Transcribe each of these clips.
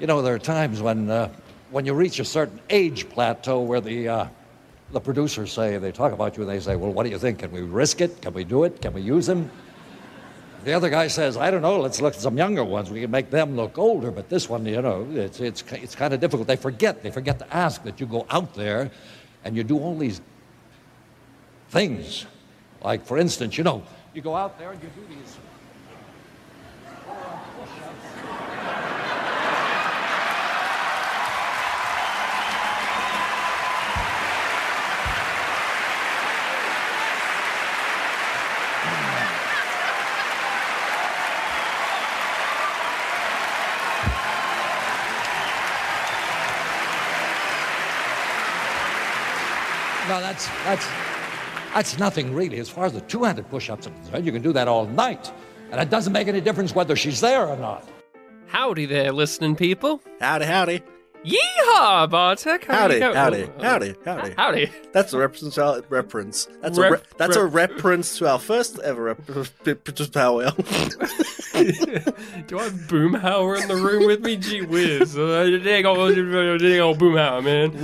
You know, there are times when you reach a certain age plateau where the producers say, they talk about you and they say, well, what do you think? Can we risk it? Can we do it? Can we use him? The other guy says, I don't know, let's look at some younger ones. We can make them look older, but this one, you know, it's kind of difficult. They forget to ask that you go out there and you do all these things. Like, for instance, you know, you go out there and you do these... No, that's nothing really. As far as the two-handed push-ups are concerned, you can do that all night. And it doesn't make any difference whether she's there or not. Howdy there, listening people. Howdy, howdy. Yeehaw, Bartek. Howdy. That's a reference. That's a reference to our first ever Do I have Boomhauer in the room with me? Gee whiz. Dang old Boomhauer, man.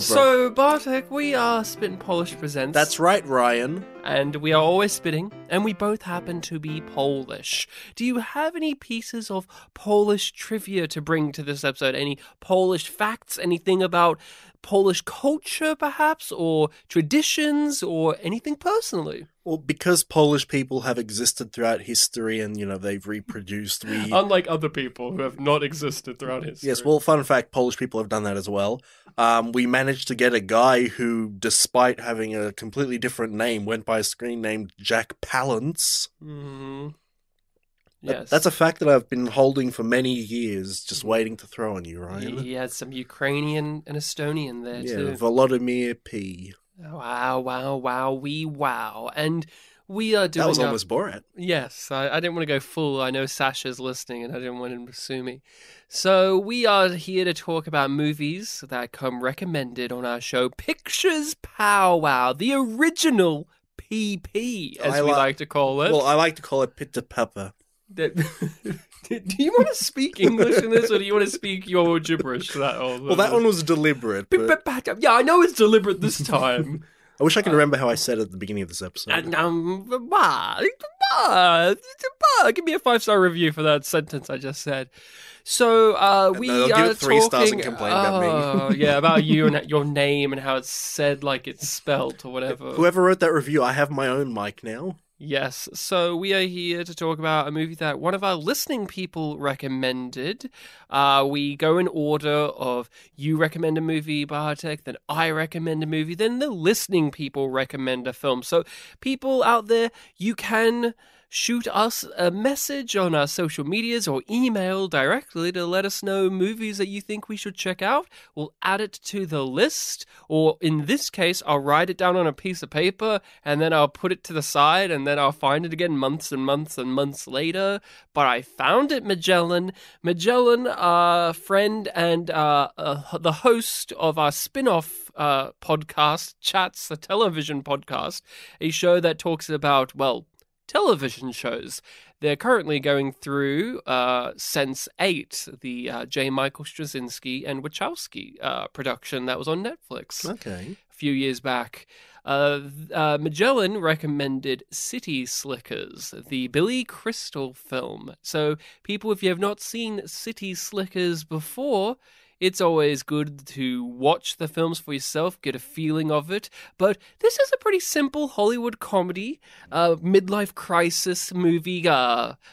So, Bartek, we are Spit and Polish Presents. That's right, Ryan. And we are always spitting, and we both happen to be Polish. Do you have any pieces of Polish trivia to bring to this episode? Any Polish facts? Anything about Polish culture, perhaps? Or traditions? Or anything personally? Well, because Polish people have existed throughout history and, you know, they've reproduced... Unlike other people who have not existed throughout history. Yes, well, fun fact, Polish people have done that as well. We managed to get a guy who, despite having a completely different name, went by a screen named Jack Palance. Mm-hmm. Yes. That's a fact that I've been holding for many years, just waiting to throw on you, Ryan. He had some Ukrainian and Estonian there, too. Yeah, Volodymyr P. Wow, wow, wow, wee wow. And we are doing... That was almost Borat. Yes, I didn't want to go full. I know Sasha's listening and I didn't want him to sue me. So we are here to talk about movies that come recommended on our show. Pictures Powwow, the original PP, as we like to call it. Well, I like to call it Pitta Papa. Do you want to speak English in this, or do you want to speak your gibberish to that? Well, that one was deliberate. But... Yeah, I know it's deliberate this time. I wish I could remember how I said it at the beginning of this episode. Give me a 5-star review for that sentence I just said. So we are talking... They'll give it 3 stars and complain about me. Yeah, about you and your name and how it's said like it's spelt or whatever. Whoever wrote that review, I have my own mic now. Yes, so we are here to talk about a movie that one of our listening people recommended. We go in order of you recommend a movie, Bartek, then I recommend a movie, then the listening people recommend a film. So people out there, you can shoot us a message on our social medias or email directly to let us know movies that you think we should check out. We'll add it to the list, or in this case, I'll write it down on a piece of paper and then I'll put it to the side and then I'll find it again months and months and months later. But I found it, Magellan. Magellan, our friend and the host of our spin-off podcast, Chats, the television podcast, a show that talks about, well, television shows. They're currently going through Sense 8, the J. Michael Straczynski and Wachowski production that was on Netflix a few years back. Magellan recommended City Slickers, the Billy Crystal film. So, people, if you have not seen City Slickers before, it's always good to watch the films for yourself, get a feeling of it. But this is a pretty simple Hollywood comedy, midlife crisis movie,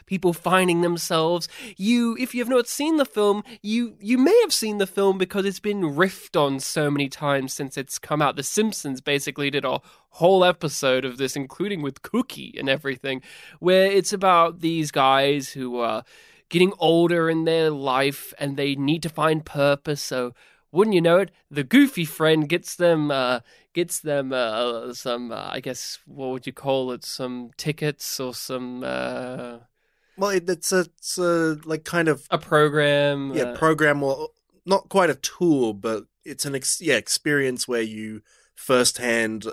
people finding themselves. If you have not seen the film, you may have seen the film because it's been riffed on so many times since it's come out. The Simpsons basically did a whole episode of this, including with Cookie and everything, where it's about these guys who are... getting older in their life, and they need to find purpose. So, wouldn't you know it, the goofy friend gets them some, I guess, what would you call it? Some tickets or some. Well, it's a like kind of a program. Yeah, program, or not quite a tour, but it's an experience where you firsthand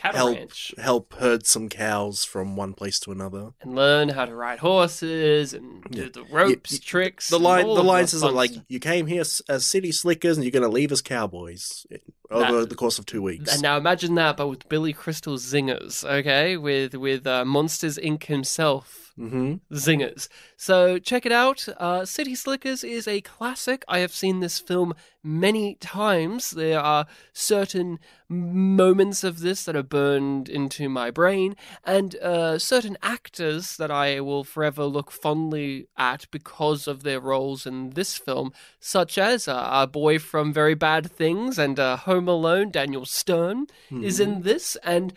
cattle ranch. Help herd some cows from one place to another. And learn how to ride horses and do the ropes tricks. The line says like, you came here as City Slickers and you're going to leave as cowboys over the course of 2 weeks. And now imagine that, but with Billy Crystal zingers, okay? With Monsters Inc. himself. Mm-hmm. Zingers. So check it out. City Slickers is a classic. I have seen this film many times. There are certain moments of this that are burned into my brain, and certain actors that I will forever look fondly at because of their roles in this film, such as our boy from Very Bad Things and Home Alone, Daniel Stern, is in this, and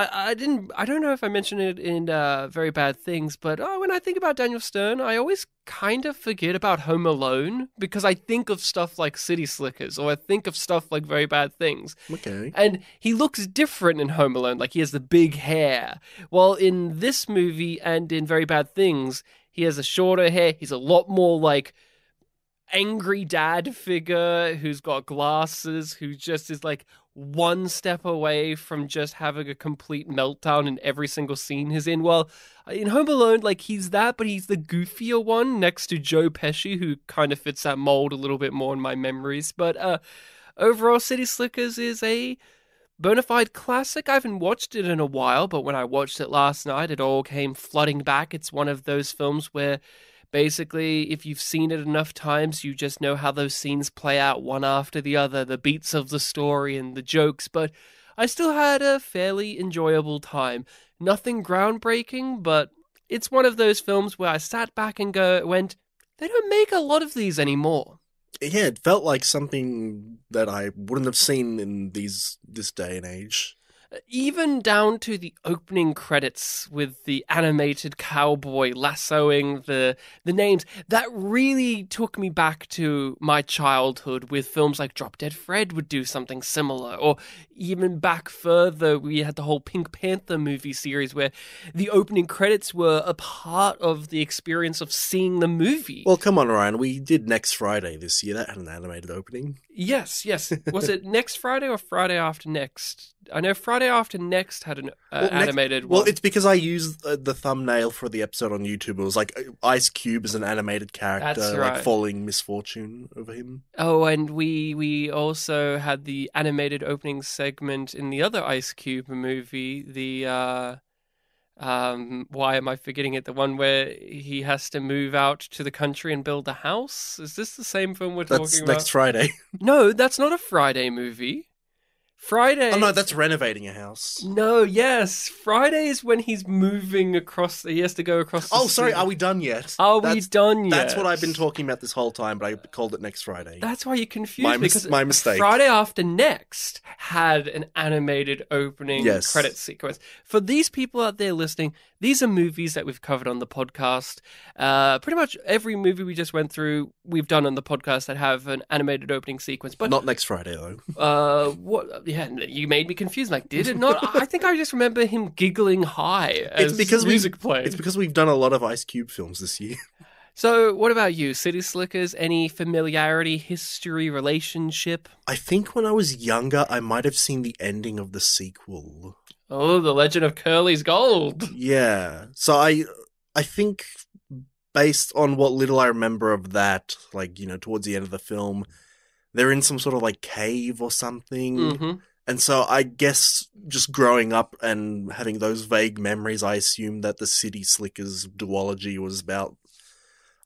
I don't know if I mentioned it in Very Bad Things, but when I think about Daniel Stern, I always kind of forget about Home Alone because I think of stuff like City Slickers or I think of stuff like Very Bad Things. Okay. And he looks different in Home Alone, like he has the big hair. While in this movie and in Very Bad Things, he has a shorter hair. He's a lot more like angry dad figure who's got glasses, who just is like one step away from just having a complete meltdown in every single scene he's in. Well, in Home Alone, like, he's that, but he's the goofier one next to Joe Pesci, who kind of fits that mold a little bit more in my memories. But overall, City Slickers is a bona fide classic. I haven't watched it in a while, but when I watched it last night, it all came flooding back. It's one of those films where basically, if you've seen it enough times, you just know how those scenes play out one after the other, the beats of the story and the jokes, but I still had a fairly enjoyable time. Nothing groundbreaking, but it's one of those films where I sat back and went, they don't make a lot of these anymore. Yeah, it felt like something that I wouldn't have seen in this day and age. Even down to the opening credits with the animated cowboy lassoing the names, that really took me back to my childhood with films like Drop Dead Fred would do something similar, or even back further, we had the whole Pink Panther movie series where the opening credits were a part of the experience of seeing the movie. Well, come on, Ryan, we did Next Friday this year. That had an animated opening. Yes. Was it Next Friday or Friday After Next? I know Friday After Next had an animated one. Well, it's because I used the thumbnail for the episode on YouTube. It was like Ice Cube is an animated character. That's right. Like falling misfortune over him. Oh, and we also had the animated opening segment in the other Ice Cube movie, the why am I forgetting it? The one where he has to move out to the country and build a house? Is this the same film that's talking about? That's Next Friday. No, that's not a Friday movie. Friday. Oh no, that's renovating a house. No, yes, Friday is when he's moving across. He has to go across. Oh, sorry, are we done yet? We done yet? That's what I've been talking about this whole time, but I called it Next Friday. That's why you're confused. My mistake. Friday After Next had an animated opening credit sequence. For these people out there listening, these are movies that we've covered on the podcast. Pretty much every movie we just went through, we've done on the podcast that have an animated opening sequence. But not Next Friday, though. What? Yeah, you made me confused. Like, did it not? I think I just remember him giggling high as music played. It's because we've done a lot of Ice Cube films this year. So, what about you? City Slickers, any familiarity, history, relationship? I think when I was younger, I might have seen the ending of the sequel. Oh, The Legend of Curly's Gold. Yeah. So I think based on what little I remember of that, like, you know, towards the end of the film, they're in some sort of like cave or something. Mm-hmm. And so I guess just growing up and having those vague memories, I assumed that the City Slickers duology was about,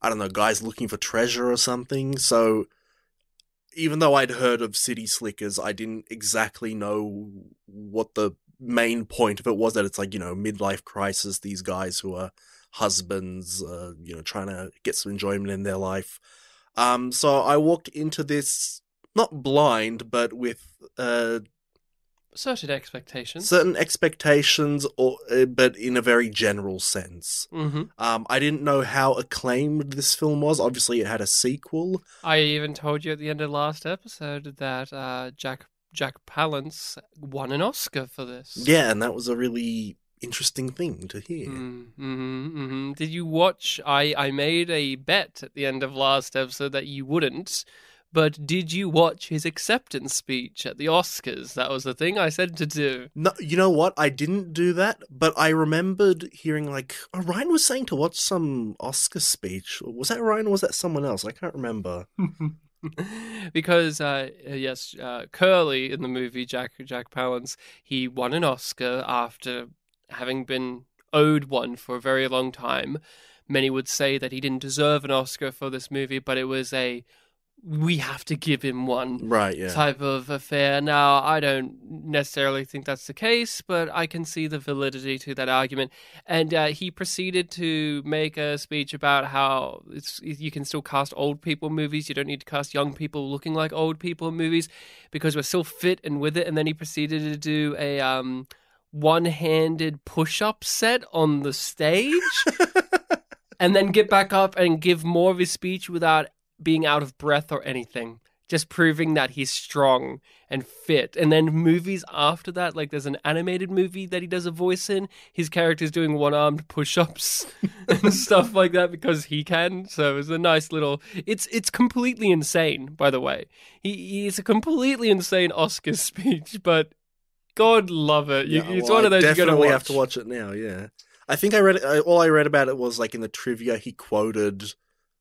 I don't know, guys looking for treasure or something. So even though I'd heard of City Slickers, I didn't exactly know what the main point of it was, that it's like, you know, midlife crisis, these guys who are husbands, you know, trying to get some enjoyment in their life. So I walked into this not blind, but with certain expectations. Certain expectations, or but in a very general sense. Mm-hmm. I didn't know how acclaimed this film was. Obviously, it had a sequel. I even told you at the end of last episode that Jack Palance won an Oscar for this. Yeah, and that was a really interesting thing to hear. Did you watch? I made a bet at the end of last episode that you wouldn't, But did you watch his acceptance speech at the Oscars? That was the thing I said to do. No, you know what? I didn't do that, but I remembered hearing, like, oh, Ryan was saying to watch some Oscar speech. Was that Ryan or was that someone else? I can't remember. Because, yes, Curly in the movie, Jack Palance, he won an Oscar after having been owed one for a very long time. Many would say that he didn't deserve an Oscar for this movie, but it was a... we have to give him one type of affair. Now, I don't necessarily think that's the case, but I can see the validity to that argument. And he proceeded to make a speech about how you can still cast old people movies. You don't need to cast young people looking like old people movies because we're still fit and with it. And then he proceeded to do a one-handed push-up set on the stage and then get back up and give more of his speech without being out of breath or anything, just proving that he's strong and fit. And then movies after that, like there's an animated movie that he does a voice in, his character's doing one-armed push-ups and stuff like that because he can. So it's a nice little... It's completely insane, by the way. It's a completely insane Oscar speech, but God love it. One of those you gotta watch. Have to watch it now, yeah. I think I read... all I read about it was like in the trivia he quoted...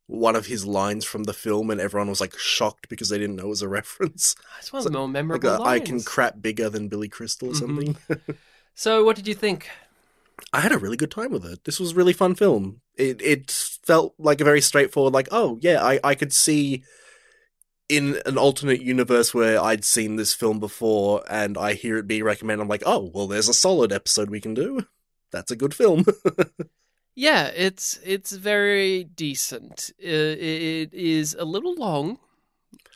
one of his lines from the film, and everyone was like shocked because they didn't know it was a reference. That's one of the more memorable lines. I can crap bigger than Billy Crystal or something. So what did you think? I had a really good time with it. This was a really fun film. It felt like a very straightforward, like, oh yeah, I could see in an alternate universe where I'd seen this film before and I hear it being recommended. I'm like, oh, well, there's a solid episode we can do. That's a good film. Yeah, it's very decent. It is a little long.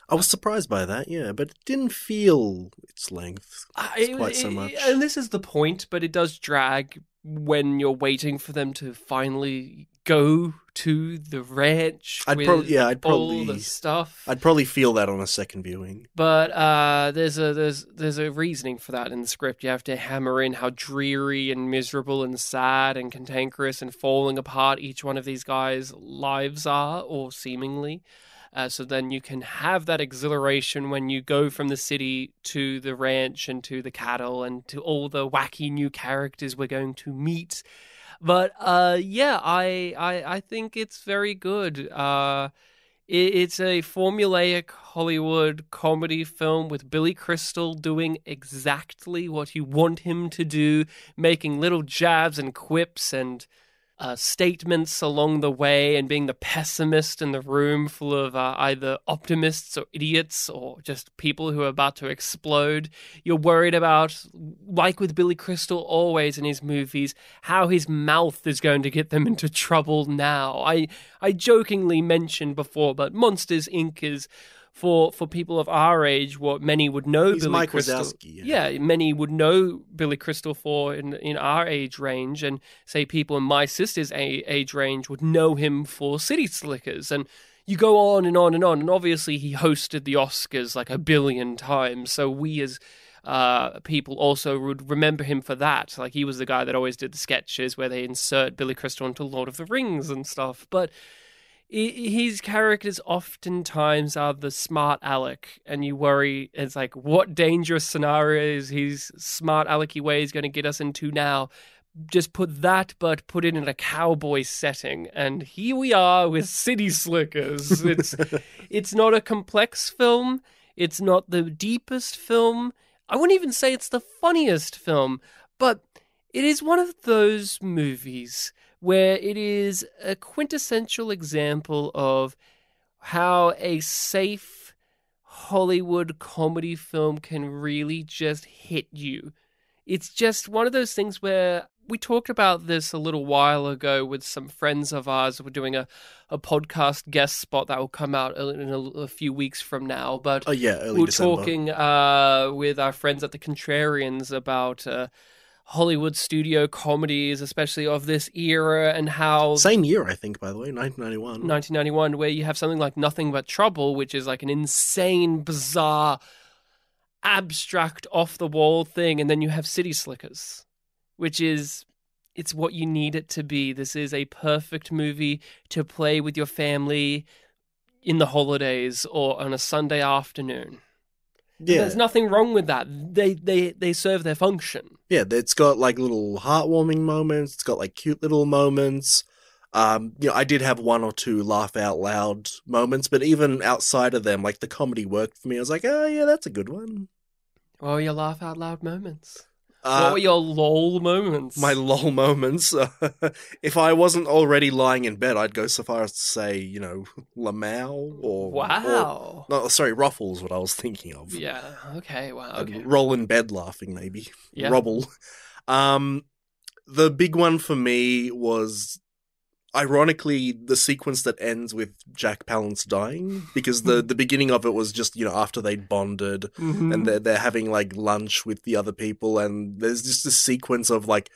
I was surprised by that, yeah, but it didn't feel its length quite so much. And this is the point, but it does drag when you're waiting for them to finally go to the ranch with all the stuff. I'd probably feel that on a second viewing. But there's a reasoning for that in the script. You have to hammer in how dreary and miserable and sad and cantankerous and falling apart each one of these guys' lives are, or seemingly. So then you can have that exhilaration when you go from the city to the ranch and to the cattle and to all the wacky new characters we're going to meet. But I think it's very good. It's a formulaic Hollywood comedy film with Billy Crystal doing exactly what you want him to do, making little jabs and quips and... statements along the way and being the pessimist in the room full of either optimists or idiots or just people who are about to explode. You're worried about, like with Billy Crystal always in his movies, how his mouth is going to get them into trouble now. I jokingly mentioned before, but Monsters Inc. is... For people of our age, what many would know Billy Crystal. Yeah, many would know Billy Crystal for in our age range, and say people in my sister's age range would know him for City Slickers. And you go on and on and on. And obviously, he hosted the Oscars like 1 billion times. So we as people also would remember him for that. Like he was the guy that always did the sketches where they insert Billy Crystal into Lord of the Rings and stuff. But his characters oftentimes are the smart aleck, and you worry, it's like, what dangerous scenarios his smart alecky way is going to get us into now. Just put that, but put it in a cowboy setting. And here we are with City Slickers. It's not a complex film. It's not the deepest film. I wouldn't even say it's the funniest film, but it is one of those movies where it is a quintessential example of how a safe Hollywood comedy film can really just hit you. It's just one of those things where we talked about this a little while ago with some friends of ours. We're doing a podcast guest spot that will come out in a few weeks from now. But we're December. Talking with our friends at the Contrarians about... Hollywood studio comedies, especially of this era, and how... Same year, I think, by the way, 1991. 1991, where you have something like Nothing But Trouble, which is like an insane, bizarre, abstract, off-the-wall thing, and then you have City Slickers, which is... it's what you need it to be. This is a perfect movie to play with your family... in the holidays or on a Sunday afternoon. Yeah. There's nothing wrong with that. They serve their function. Yeah, it's got like little heartwarming moments. It's got like cute little moments. You know, I did have one or two laugh out loud moments, but even outside of them, like the comedy worked for me. I was like, oh yeah, that's a good one. What were your laugh out loud moments? What were your lol moments? My lol moments. If I wasn't already lying in bed, I'd go so far as to say, you know, Lamau or... Wow. Or, no, sorry, Ruffles, what I was thinking of. Yeah, okay, wow. Okay. Roll in bed laughing, maybe. Yeah. Robble. The big one for me was, ironically, the sequence that ends with Jack Palance dying, because the beginning of it was just, you know, after they'd bonded and they're having like lunch with the other people, and there's just this sequence of like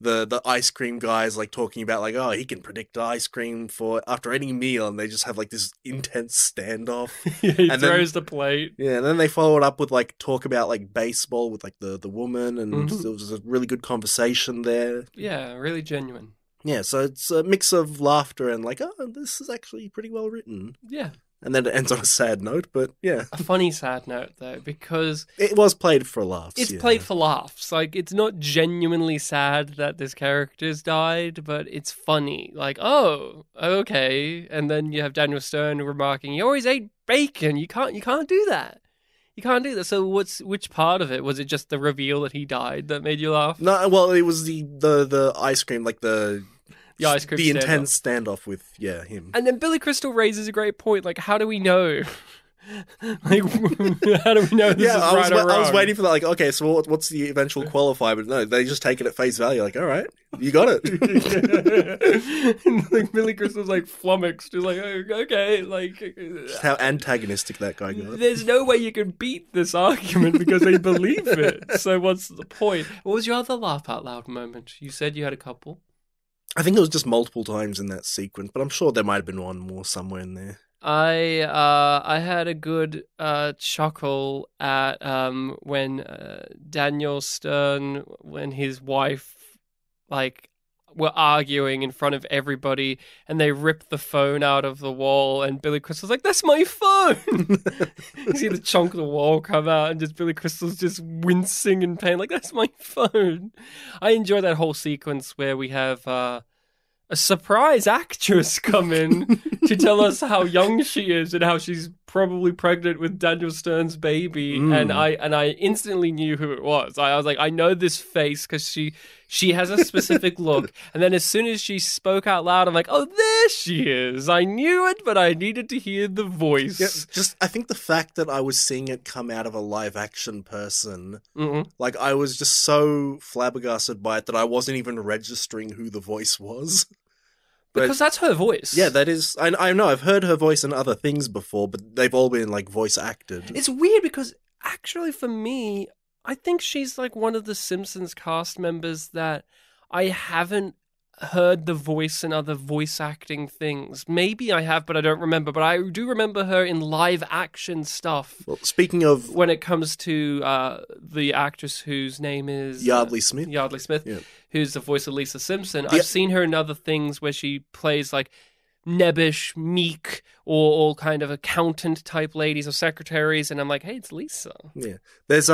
the ice cream guys like talking about like, oh, he can predict ice cream for after any meal, and they just have like this intense standoff. Yeah, he throws the plate. Yeah, and then they follow it up with like talk about like baseball with like the woman, and it was a really good conversation there. Yeah, really genuine. Yeah, so it's a mix of laughter and like, oh, this is actually pretty well written. Yeah. And then it ends on a sad note, but yeah. A funny sad note, though, because... It was played for laughs. It's played for laughs. Like, it's not genuinely sad that this character's died, but it's funny. Like, oh, okay. And then you have Daniel Stern remarking, you always ate bacon. You can't do that. You can't do that. So which part of it? Was it just the reveal that he died that made you laugh? No, well, it was the ice cream, like the ice cream standoff. Intense standoff with, yeah, him. And then Billy Crystal raises a great point, like, how do we know? Like, how do we know this is right or wrong? I was waiting for that, like, okay, so what's the eventual qualifier? But no, they just take it at face value, like, all right, you got it. And, like, Billy Crystal's, like, flummoxed. He's like, oh, okay, like... Just how antagonistic that guy got. There's no way you can beat this argument because they believe it. So what's the point? What was your other laugh out loud moment? You said you had a couple. I think it was just multiple times in that sequence, but I'm sure there might have been one more somewhere in there. I had a good chuckle at when Daniel Stern and his wife like were arguing in front of everybody, and they ripped the phone out of the wall, and Billy Crystal's like, "That's my phone." You see the chunk of the wall come out, and just Billy Crystal's just wincing in pain, like, "That's my phone." I enjoy that whole sequence where we have a surprise actress come in to tell us how young she is and how she's probably pregnant with Daniel Stern's baby. And I instantly knew who it was. I was like, I know this face because she has a specific look. And then as soon as she spoke out loud, I'm like, oh, there she is. I knew it, but I needed to hear the voice. Yeah, just I think the fact that I was seeing it come out of a live action person, like I was just so flabbergasted by it that I wasn't even registering who the voice was. Because that's her voice. Yeah, that is... I know, I've heard her voice in other things before, but they've all been, like, voice acted. It's weird because, actually, for me, I think she's, like, one of the Simpsons cast members that I haven't heard the voice in other voice acting things. Maybe I have, but I don't remember. But I do remember her in live action stuff. Well, speaking of... When it comes to the actress whose name is... Yardley Smith. Yardley Smith, yeah. Who's the voice of Lisa Simpson. I've seen her in other things where she plays like nebbish, meek, or all kind of accountant type ladies or secretaries. And I'm like, hey, it's Lisa. Yeah. There's...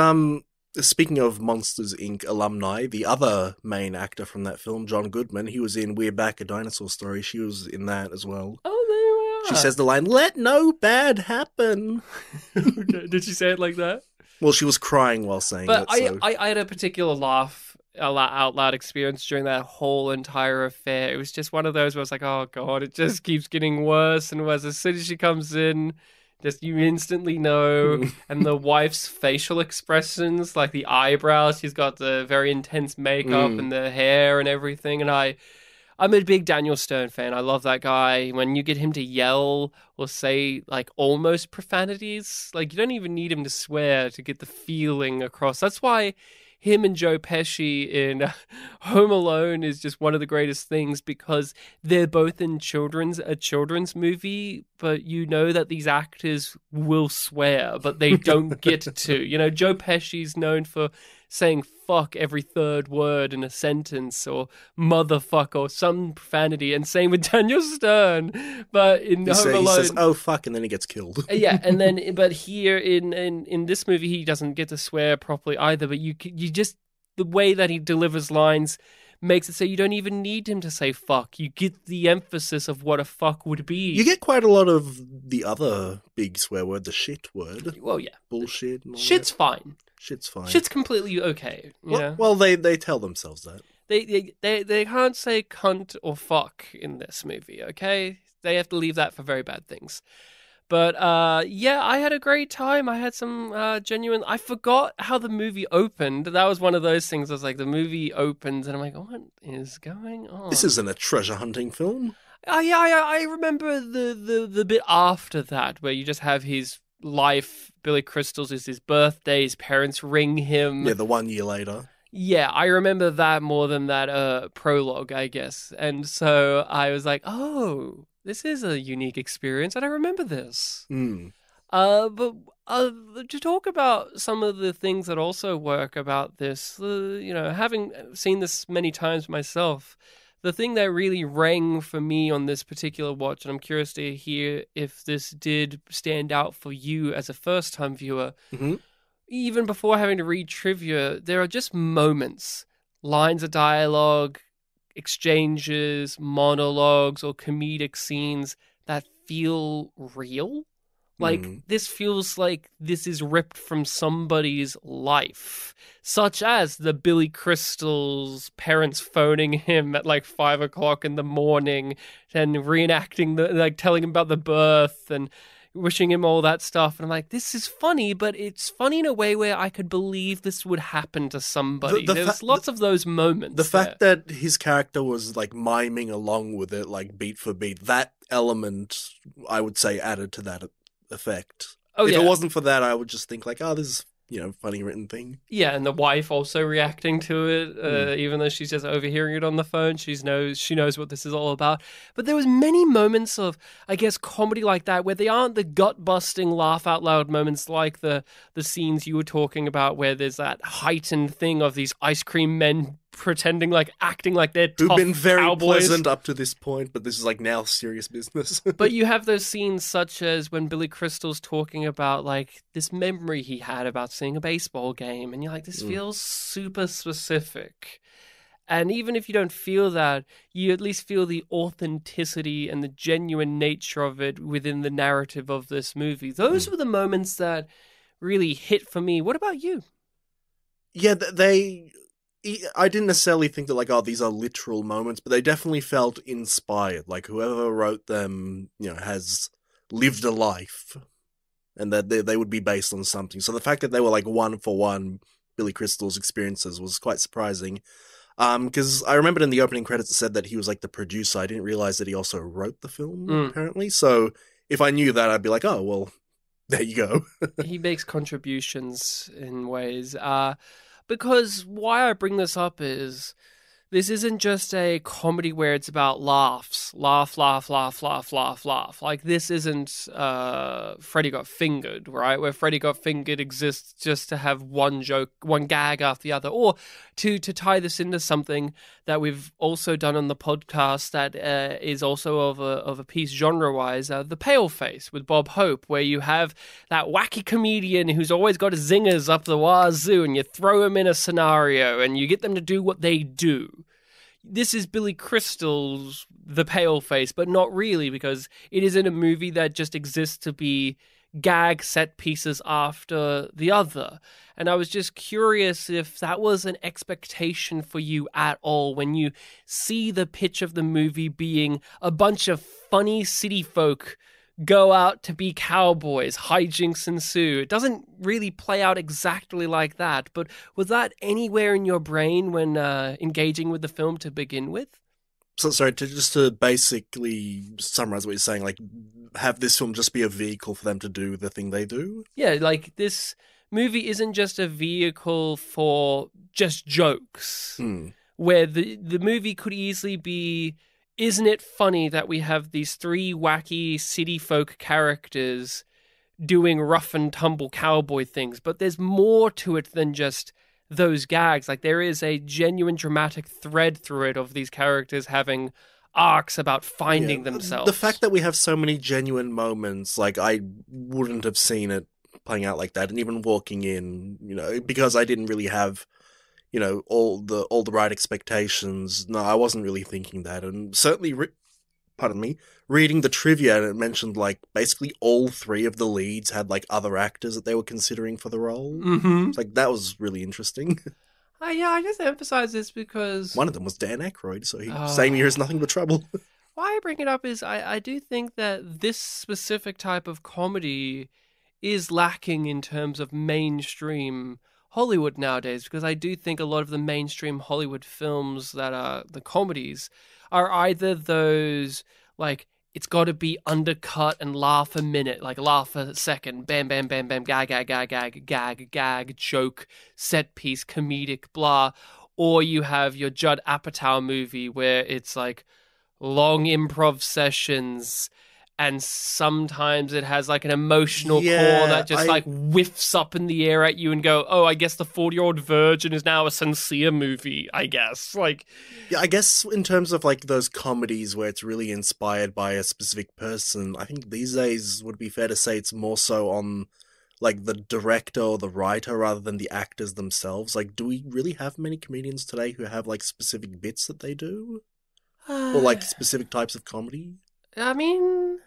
Speaking of Monsters, Inc. alumni, the other main actor from that film, John Goodman, he was in We're Back, A Dinosaur Story. She was in that as well. Oh, there we are. She says the line, let no bad happen. Okay. Did she say it like that? Well, she was crying while saying it. I had a particular laugh out loud experience during that whole entire affair. It was just one of those where I was like, oh, God, it just keeps getting worse and worse. As soon as she comes in... Just you instantly know, and the wife's facial expressions, like the eyebrows, she's got the very intense makeup and the hair and everything. And I'm a big Daniel Stern fan. I love that guy. When you get him to yell or say like almost profanities, like you don't even need him to swear to get the feeling across. That's why him and Joe Pesci in Home Alone is just one of the greatest things, because they're both in a children's movie, but you know that these actors will swear, but they don't get to. You know, Joe Pesci's known for saying fuck every third word in a sentence, or motherfucker, or some profanity. And same with Daniel Stern, but in Home Alone, he says, oh fuck, and then he gets killed. Yeah, and then but here in this movie, he doesn't get to swear properly either. But you just, the way that he delivers lines makes it so you don't even need him to say fuck. You get the emphasis of what a fuck would be. You get quite a lot of the other big swear word, the shit word. Well, yeah. Bullshit. Shit's fine. Shit's fine. Shit's completely okay. You know? Well, they tell themselves that. They can't say cunt or fuck in this movie, okay? They have to leave that for Very Bad Things. But yeah, I had a great time. I had some genuine... I forgot how the movie opened. That was one of those things. I was like, the movie opens, and I'm like, what is going on? This isn't a treasure hunting film. Yeah, I remember the bit after that, where you just have his life. Billy Crystal's is his birthday. His parents ring him. Yeah, the 1 year later. Yeah, I remember that more than that prologue, I guess. And so I was like, oh... this is a unique experience, and I remember this. Mm. But to talk about some of the things that also work about this, you know, having seen this many times myself, the thing that really rang for me on this particular watch, and I'm curious to hear if this did stand out for you as a first-time viewer, mm-hmm. even before having to read trivia, there are just moments, lines of dialogue, exchanges, monologues, or comedic scenes that feel real. Like, this feels like this is ripped from somebody's life, such as the Billy Crystal's parents phoning him at like 5 o'clock in the morning and reenacting telling him about the birth and wishing him all that stuff. And I'm like, this is funny, but it's funny in a way where I could believe this would happen to somebody. There's lots of those moments. The fact that his character was like miming along with it, like beat for beat, that element, I would say, added to that effect. If it wasn't for that, I would just think like, oh, this is, you know, funny written thing. Yeah, and the wife also reacting to it, even though she's just overhearing it on the phone. She knows what this is all about. But there was many moments of, I guess, comedy like that where they aren't the gut-busting, laugh-out-loud moments like the scenes you were talking about, where there's that heightened thing of these ice cream men pretending like, acting like they're tough cowboys. Who've been very pleasant up to this point, but this is like now serious business. But you have those scenes such as when Billy Crystal's talking about like this memory he had about seeing a baseball game, and you're like, this feels super specific. And even if you don't feel that, you at least feel the authenticity and the genuine nature of it within the narrative of this movie. Those were the moments that really hit for me. What about you? Yeah, I didn't necessarily think that, like, oh, these are literal moments, but they definitely felt inspired. Like, whoever wrote them, you know, has lived a life, and that they would be based on something. So the fact that they were, like, one-for-one Billy Crystal's experiences was quite surprising. Because I remembered in the opening credits it said that he was, like, the producer. I didn't realize that he also wrote the film, apparently. So if I knew that, I'd be like, oh, well, there you go. He makes contributions in ways. Because why I bring this up is this isn't just a comedy where it's about laughs. Laugh, laugh, laugh, laugh, laugh, laugh. Like, this isn't Freddy Got Fingered, right? Where Freddy Got Fingered exists just to have one joke, one gag after the other. Or to tie this into something that we've also done on the podcast that is also of a piece genre-wise, The Pale Face with Bob Hope, where you have that wacky comedian who's always got his zingers up the wazoo, and you throw him in a scenario and you get them to do what they do. This is Billy Crystal's The Pale Face, but not really, because it isn't a movie that just exists to be gag set pieces after the other. And I was just curious if that was an expectation for you at all when you see the pitch of the movie being a bunch of funny city folk go out to be cowboys, hijinks ensue. It doesn't really play out exactly like that, but was that anywhere in your brain when engaging with the film to begin with? So, sorry, to basically summarize what you're saying, like, have this film just be a vehicle for them to do the thing they do? Yeah, like, this movie isn't just a vehicle for just jokes, where the movie could easily be... Isn't it funny that we have these three wacky city folk characters doing rough and tumble cowboy things? But there's more to it than just those gags. Like, there is a genuine dramatic thread through it of these characters having arcs about finding themselves. The fact that we have so many genuine moments, like, I wouldn't have seen it playing out like that, and even walking in, you know, because I didn't really have, you know, all the right expectations. No, I wasn't really thinking that, and certainly, reading the trivia, and it mentioned, like, basically all three of the leads had, like, other actors that they were considering for the role. Mm-hmm. It's like, that was really interesting. Yeah, I just emphasize this because one of them was Dan Aykroyd, so he, same year as Nothing But Trouble. Why I bring it up is I do think that this specific type of comedy is lacking in terms of mainstream Hollywood nowadays, because I do think a lot of the mainstream Hollywood films that are the comedies are either those, like, it's got to be undercut and laugh a minute, like laugh a second, bam, bam, bam, bam, gag, gag, gag, gag, gag, gag, joke, set piece, comedic, blah. Or you have your Judd Apatow movie where it's like long improv sessions, and sometimes it has like an emotional core that just like whiffs up in the air at you and go, oh, I guess the 40-year-old virgin is now a sincere movie, I guess. Like, yeah, I guess in terms of like those comedies where it's really inspired by a specific person, I think these days would be fair to say it's more so on like the director or the writer rather than the actors themselves. Like, do we really have many comedians today who have like specific bits that they do? Or like specific types of comedy? I mean,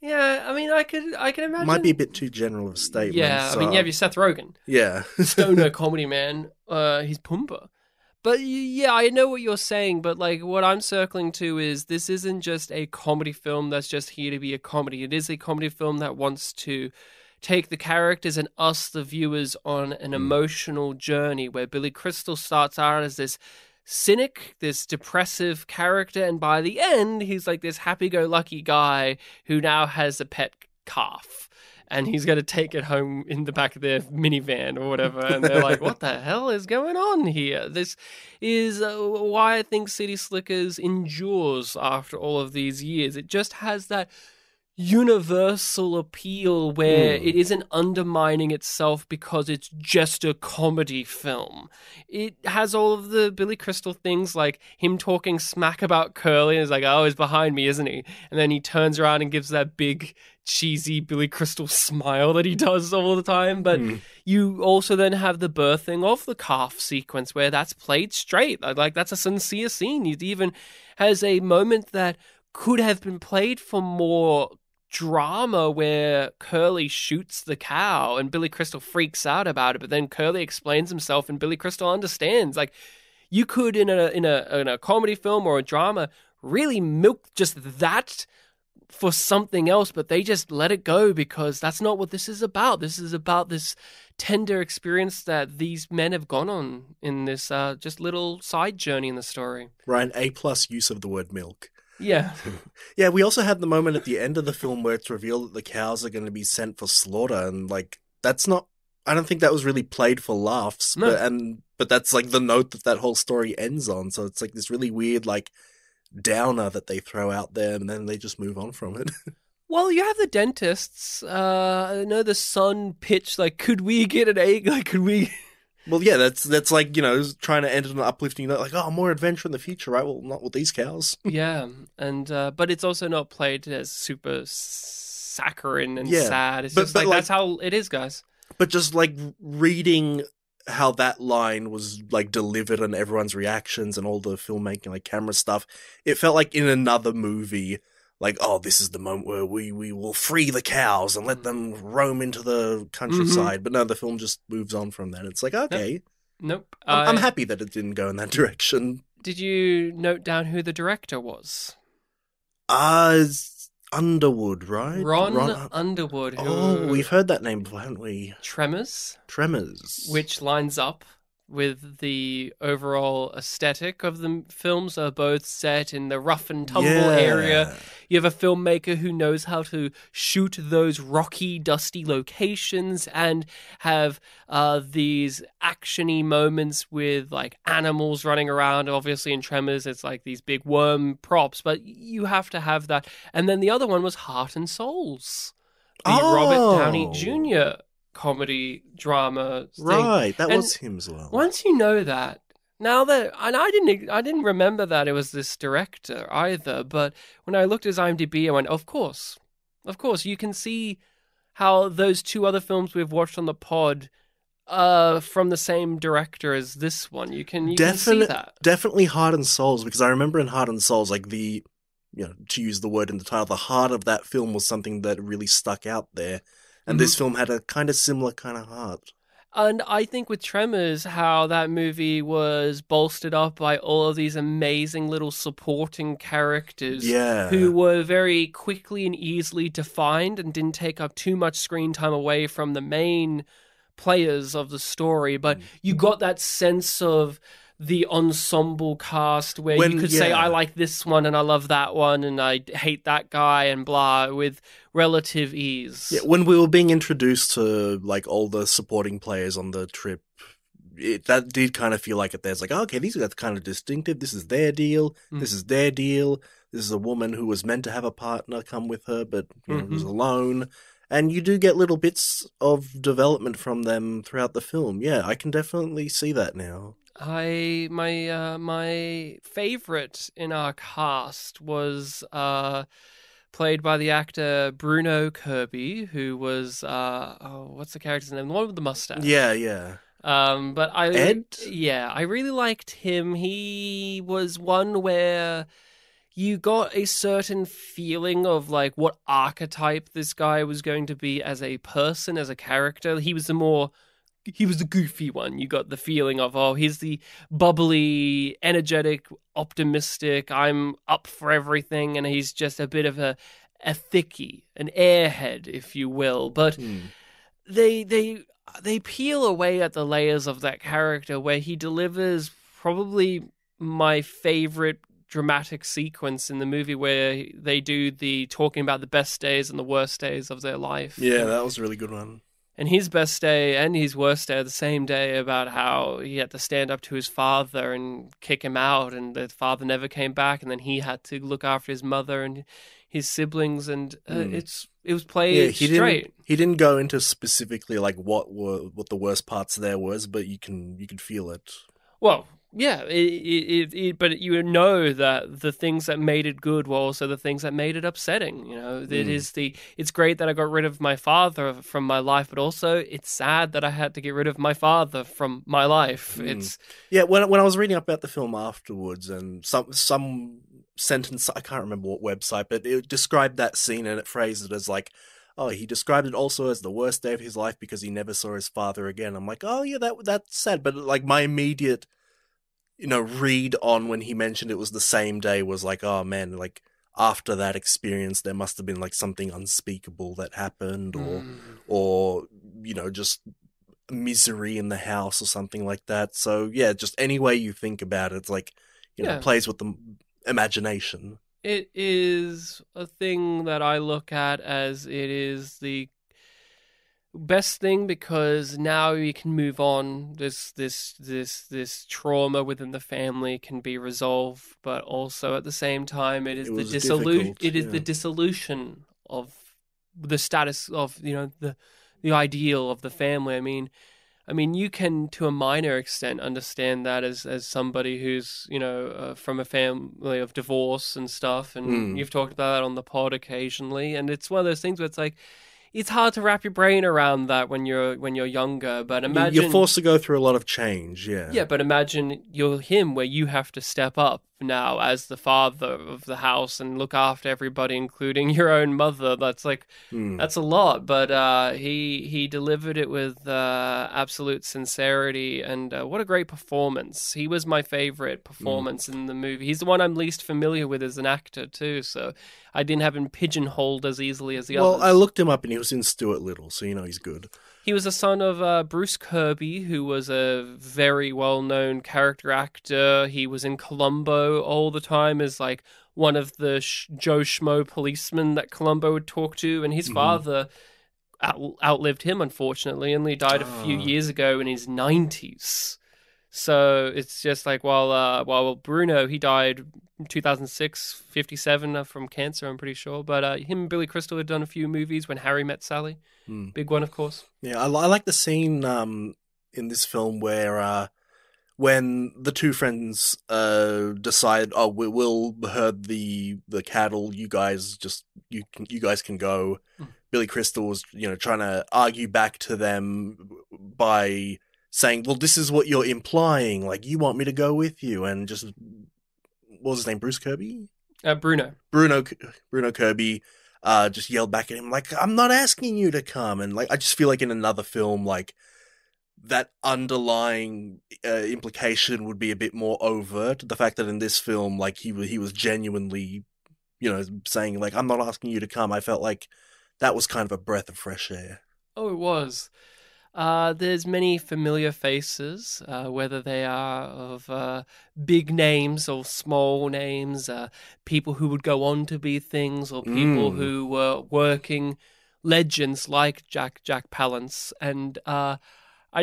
yeah, I can imagine. Might be a bit too general of a statement. Yeah, so. I mean, you have your Seth Rogen. Yeah. Stoner comedy man. He's Pumbaa. But yeah, I know what you're saying, but like what I'm circling to is this isn't just a comedy film that's just here to be a comedy. It is a comedy film that wants to take the characters and us, the viewers, on an emotional journey where Billy Crystal starts out as this cynic, this depressive character, and by the end he's like this happy-go-lucky guy who now has a pet calf and he's going to take it home in the back of their minivan or whatever, and they're like, what the hell is going on here? This is why I think City Slickers endures after all of these years. It just has that universal appeal where it isn't undermining itself because it's just a comedy film. It has all of the Billy Crystal things, like him talking smack about Curly and is like, oh, he's behind me, isn't he? And then he turns around and gives that big cheesy Billy Crystal smile that he does all the time. But you also then have the birthing of the calf sequence where that's played straight. Like, that's a sincere scene. It even has a moment that could have been played for more drama where Curly shoots the cow and Billy Crystal freaks out about it, but then Curly explains himself and Billy Crystal understands. Like, you could in a comedy film or a drama really milk just that for something else, but they just let it go because that's not what this is about. This is about this tender experience that these men have gone on in this just little side journey in the story. Ryan, A+ use of the word milk. Yeah. Yeah, we also had the moment at the end of the film where it's revealed that the cows are going to be sent for slaughter, and like, that's not, I don't think that was really played for laughs, no. but that's like the note that whole story ends on, so it's like this really weird like downer that they throw out there, and then they just move on from it. Well, you have the dentists, I know the son pitched, like, could we get an egg? Like, could we... Well, yeah, that's like, you know, trying to end on an uplifting note, like, oh, more adventure in the future, right? Well, not with these cows. Yeah, and but it's also not played as super saccharine and sad. It's just like, that's how it is, guys. But just like reading how that line was like delivered and everyone's reactions and all the filmmaking, like camera stuff, it felt like in another movie. Like, oh, this is the moment where we will free the cows and let them roam into the countryside. Mm-hmm. But no, the film just moves on from that. It's like, okay. Nope. I'm happy that it didn't go in that direction. Did you note down who the director was? Underwood, right? Ron Underwood. Who... Oh, we've heard that name before, haven't we? Tremors. Which lines up with the overall aesthetic of the films, are both set in the rough and tumble area. You have a filmmaker who knows how to shoot those rocky, dusty locations and have these action-y moments with like animals running around. Obviously in Tremors, it's like these big worm props, but you have to have that. And then the other one was Heart and Souls, the Robert Downey Jr. comedy, drama thing. Right, that was him as well. Once you know that, now that, and I didn't remember that it was this director either, but when I looked at his IMDb, I went, of course, you can see how those two other films we've watched on the pod are from the same director as this one. You can see that. Definitely Heart and Souls, because I remember in Heart and Souls, like the, you know, to use the word in the title, the heart of that film was something that really stuck out there. And This film had a kind of similar kind of heart. And I think with Tremors, how that movie was bolstered up by all of these amazing little supporting characters who were very quickly and easily defined and didn't take up too much screen time away from the main players of the story. But you got that sense of the ensemble cast where you could say, I like this one and I love that one and I hate that guy and blah, with relative ease. Yeah, when we were being introduced to like all the supporting players on the trip, that did kind of feel like it. There's like, oh, okay, these are kind of distinctive. This is their deal. This is their deal. This is a woman who was meant to have a partner come with her, but you know, was alone. And you do get little bits of development from them throughout the film. Yeah, I can definitely see that now. My favorite in our cast was played by the actor Bruno Kirby, who was what's the character's name? The one with the mustache. Yeah. Ed? Yeah, I really liked him. He was one where you got a certain feeling of like what archetype this guy was going to be as a person, as a character. He was the goofy one. You got the feeling of, oh, he's the bubbly, energetic, optimistic, I'm up for everything, and he's just a bit of a thickie, an airhead, if you will. But they peel away at the layers of that character where he delivers probably my favorite dramatic sequence in the movie where they do the talking about the best days and the worst days of their life. Yeah, that was a really good one. And his best day and his worst day are the same day, about how he had to stand up to his father and kick him out, and the father never came back, and then he had to look after his mother and his siblings, and it was played straight. He didn't go into specifically like what the worst parts there was, but you could feel it. Well, yeah, but you know that the things that made it good were also the things that made it upsetting. You know, it's great that I got rid of my father from my life, but also it's sad that I had to get rid of my father from my life. When I was reading about the film afterwards, and some sentence, I can't remember what website, but it described that scene and it phrased it as like, oh, he described it also as the worst day of his life because he never saw his father again. I'm like, oh yeah, that's sad, but like my immediate, you know, read on when he mentioned it was the same day was like, oh man, like after that experience, there must have been like something unspeakable that happened, or you know, just misery in the house or something like that. So yeah, just any way you think about it, it's like, you know, plays with the imagination. It is a thing that I look at as it is the best thing, because now you can move on. This trauma within the family can be resolved, but also at the same time it is the dissolution of the status of, you know, the ideal of the family. I mean you can to a minor extent understand that as somebody who's, you know, from a family of divorce and stuff, and you've talked about that on the pod occasionally, and it's one of those things where it's like, it's hard to wrap your brain around that when you're younger, but imagine you're forced to go through a lot of change, yeah. Yeah, but imagine you're him, where you have to step up now as the father of the house and look after everybody, including your own mother. That's like that's a lot, but he delivered it with absolute sincerity, and what a great performance. He was my favorite performance in the movie. He's the one I'm least familiar with as an actor too, so I didn't have him pigeonholed as easily as the others. Well, I looked him up and he was in Stuart Little, so you know he's good. He was the son of Bruce Kirby, who was a very well-known character actor. He was in Columbo all the time as like one of the Joe Schmo policemen that Columbo would talk to, and his father outlived him, unfortunately, and he died a few years ago in his 90s. So it's just like, while Bruno, he died in 2006, 57, from cancer, I'm pretty sure. But him and Billy Crystal had done a few movies. When Harry Met Sally, big one, of course. Yeah, I like the scene in this film where when the two friends decide, oh, we'll herd the cattle. You guys can go. Mm. Billy Crystal was, trying to argue back to them by saying, well, this is what you're implying. Like, you want me to go with you. And just, what was his name? Bruce Kirby? Bruno Kirby just yelled back at him, like, I'm not asking you to come. And, like, I just feel like in another film, like, that underlying implication would be a bit more overt. The fact that in this film, like, he was genuinely, saying, like, I'm not asking you to come. I felt like that was kind of a breath of fresh air. Oh, it was. There's many familiar faces, whether they are of big names or small names, people who would go on to be things, or people who were working legends like Jack Palance. And I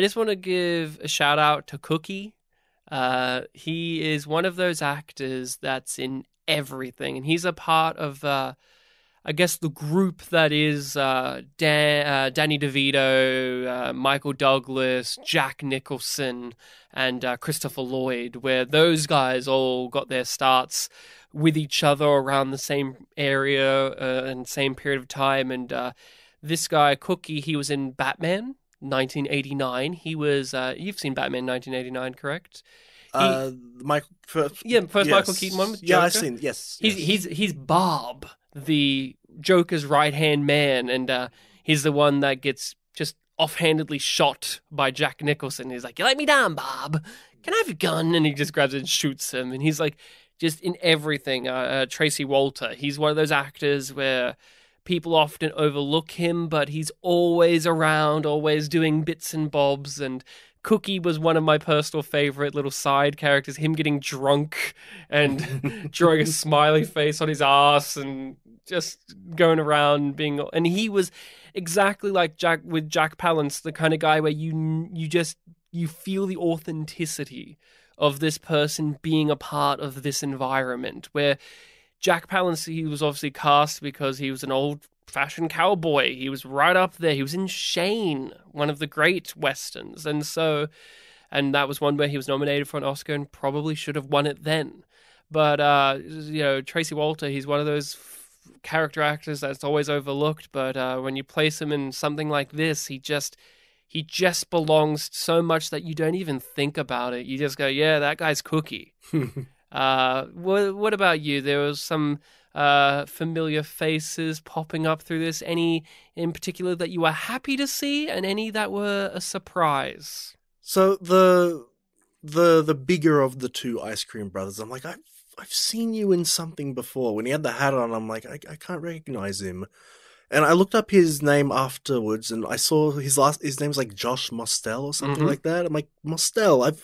just want to give a shout out to Cookie. He is one of those actors that's in everything, and he's a part of I guess the group that is Danny DeVito, Michael Douglas, Jack Nicholson, and Christopher Lloyd, where those guys all got their starts with each other around the same area and same period of time. And this guy, Cookie, he was in Batman 1989. He was, you've seen Batman 1989, correct? First Michael Keaton one with Joker. Yeah, I've seen, yes. He's Barb, the Joker's right-hand man, and he's the one that gets just offhandedly shot by Jack Nicholson. He's like, you let me down, Bob. Can I have your gun? And he just grabs it and shoots him. And he's like, just in everything. Tracy Walter, he's one of those actors where people often overlook him, but he's always around, always doing bits and bobs. And Cookie was one of my personal favorite little side characters, him getting drunk and drawing a smiley face on his ass and just going around being, and he was exactly like Jack Palance, the kind of guy where you feel the authenticity of this person being a part of this environment. Where Jack Palance, he was obviously cast because he was an old-fashioned cowboy. He was right up there. He was in Shane, one of the great westerns. And that was one where he was nominated for an Oscar and probably should have won it then. But, Tracy Walter, he's one of those character actors that's always overlooked. But when you place him in something like this, he just belongs so much that you don't even think about it. You just go, yeah, that guy's Cookie. What about you? There was some familiar faces popping up through this. Any in particular that you were happy to see, and any that were a surprise? So the bigger of the two Ice Cream Brothers, I'm like, I've seen you in something before. When he had the hat on, I'm like, I can't recognize him. And I looked up his name afterwards, and I saw his name's like Josh Mostel or something like that. I'm like, Mostel,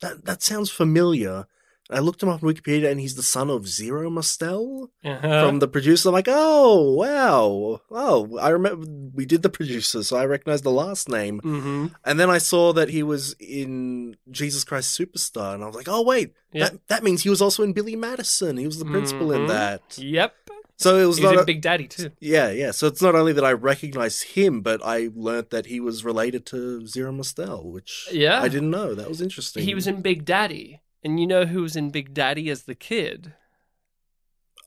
that sounds familiar. I looked him up on Wikipedia, and he's the son of Zero Mostel from The Producers. I'm like, oh, wow. Oh, I remember we did The Producers, so I recognized the last name. Mm-hmm. And then I saw that he was in Jesus Christ Superstar, and I was like, oh, wait, that means he was also in Billy Madison. He was the principal in that. Yep. So it was he's in Big Daddy, too. Yeah, yeah. So it's not only that I recognized him, but I learned that he was related to Zero Mostel, which I didn't know. That was interesting. He was in Big Daddy. And you know who was in Big Daddy as the kid?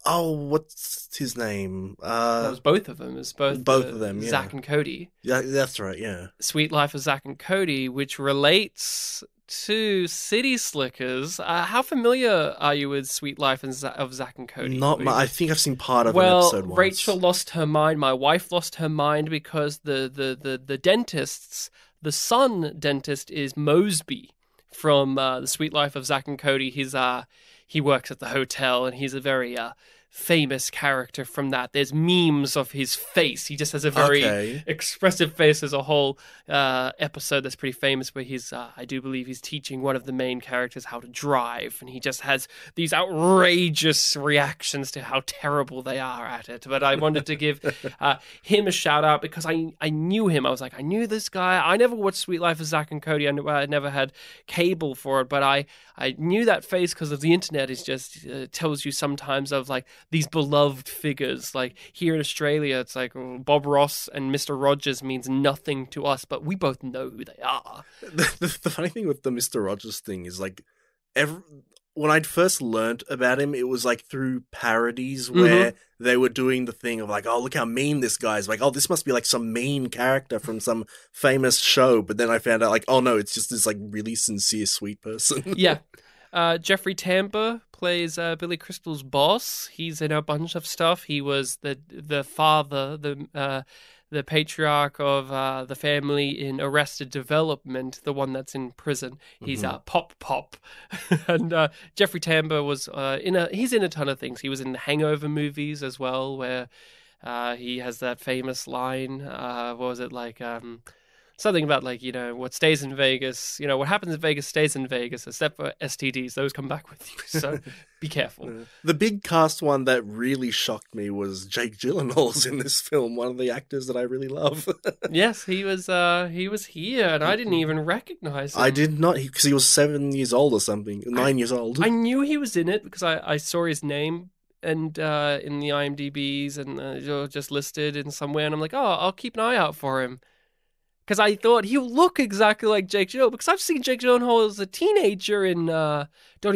Oh, what's his name? That was both of them. It's both of them, yeah. Zach and Cody. Yeah, that's right, yeah. Sweet Life of Zach and Cody, which relates to City Slickers. How familiar are you with Sweet Life of Zach and Cody? I think I've seen part of an episode once. Well, Rachel lost her mind. My wife lost her mind because the dentists, the son dentist is Mosby from The Sweet Life of Zach and Cody. He works at the hotel, and he's a very famous character from that. There's memes of his face. He just has a very expressive face. There's a whole episode that's pretty famous where he's, I do believe he's teaching one of the main characters how to drive, and he just has these outrageous reactions to how terrible they are at it. But I wanted to give him a shout out because I knew him. I was like, I knew this guy. I never watched Sweet Life of Zack and Cody. I never had cable for it, but I knew that face because of the internet. It just tells you sometimes of like these beloved figures. Like here in Australia, it's like Bob Ross and Mr. Rogers means nothing to us, but we both know who they are. The funny thing with the Mr. Rogers thing is like when I'd first learnt about him, it was like through parodies where they were doing the thing of like, oh, look how mean this guy's. Like, oh, this must be like some mean character from some famous show. But then I found out like, oh no, it's just this like really sincere, sweet person. Yeah. Jeffrey Tambor plays Billy Crystal's boss. He's in a bunch of stuff. He was the father, the patriarch of the family in Arrested Development, the one that's in prison. He's Pop. And Jeffrey Tambor was he's in a ton of things. He was in the Hangover movies as well, where he has that famous line. What was it like? Something about like, you know, what stays in Vegas, you know, what happens in Vegas stays in Vegas, except for STDs. Those come back with you. So be careful. The big cast one that really shocked me was Jake Gyllenhaal's in this film. One of the actors that I really love. Yes, he was here and I didn't even recognize him. I did not, because he was 7 years old or something, 9 years old. I knew he was in it because I saw his name and in the IMDb's and just listed in somewhere. And I'm like, oh, I'll keep an eye out for him. Because I thought he'll look exactly like Jake Gyllenhaal. Because I've seen Jake Gyllenhaal as a teenager in Donnie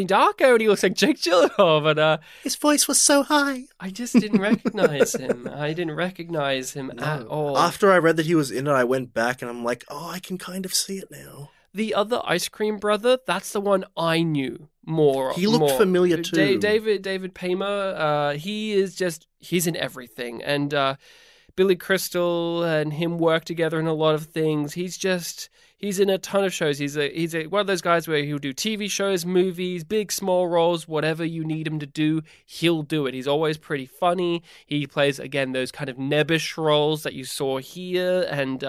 Darko, and he looks like Jake Gyllenhaal. But his voice was so high, I just didn't recognize him. I didn't recognize him at all. After I read that he was in it, I went back and I'm like, oh, I can kind of see it now. The other ice cream brother, that's the one I knew more. He looked familiar too. David Paymer. He's in everything, and. Billy Crystal and him work together in a lot of things. He's in a ton of shows. He's one of those guys where he'll do TV shows, movies, big, small roles, whatever you need him to do, he'll do it. He's always pretty funny. He plays, again, those kind of nebbish roles that you saw here. And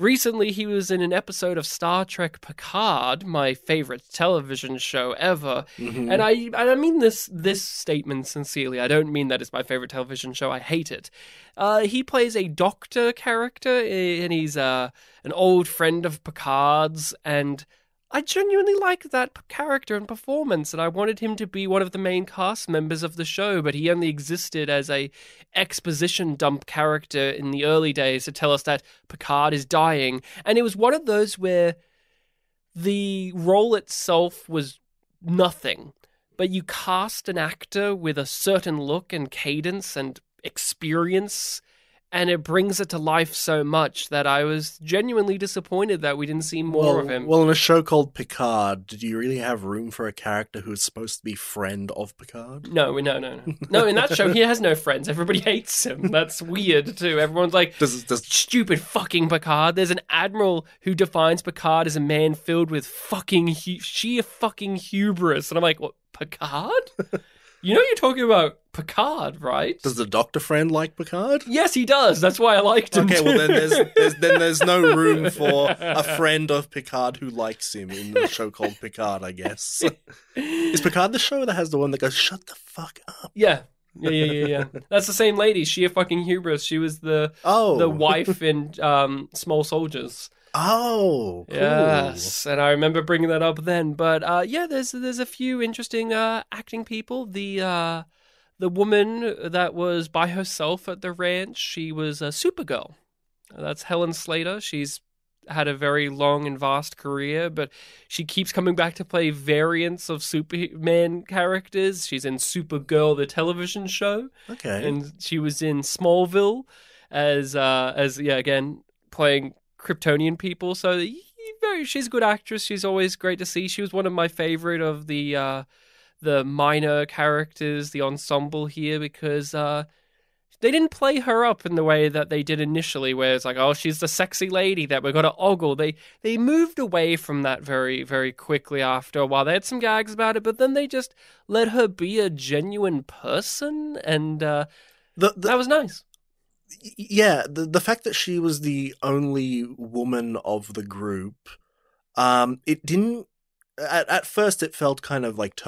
recently he was in an episode of Star Trek Picard, my favorite television show ever. And I mean this statement sincerely. I don't mean that it's my favorite television show. I hate it. He plays a doctor character, and he's an old friend of Picard's, and I genuinely liked that character and performance, and I wanted him to be one of the main cast members of the show, but he only existed as a exposition dump character in the early days to tell us that Picard is dying. And it was one of those where the role itself was nothing, but you cast an actor with a certain look and cadence and experience, and it brings it to life so much that I was genuinely disappointed that we didn't see more of him. Well, in a show called Picard, did you really have room for a character who's supposed to be friend of Picard? No. No, in that show, he has no friends. Everybody hates him. That's weird, too. Everyone's like, stupid fucking Picard. There's an admiral who defines Picard as a man filled with sheer fucking hubris. And I'm like, what, Picard? You know you're talking about Picard, right? Does the doctor friend like Picard? Yes, he does. That's why I liked him. Okay, well then there's no room for a friend of Picard who likes him in the show called Picard, I guess. Is Picard the show that has the one that goes, shut the fuck up? Yeah. That's the same lady, sheer fucking hubris. She was the wife in Small Soldiers. Oh, cool. Yes, and I remember bringing that up then. But there's a few interesting acting people. The woman that was by herself at the ranch, she was a Supergirl. That's Helen Slater. She's had a very long and vast career, but she keeps coming back to play variants of Superman characters. She's in Supergirl, the television show. Okay, and she was in Smallville as playing Kryptonian people, so she's a good actress. She's always great to see. She was one of my favorite of the minor characters, the ensemble here, because They didn't play her up in the way that they did initially, where it's like, oh, she's the sexy lady that we've got to ogle. They moved away from that very, very quickly after a while. They had some gags about it, but then they just let her be a genuine person, and that was nice. Yeah, the fact that she was the only woman of the group, it didn't... At first, it felt kind of like the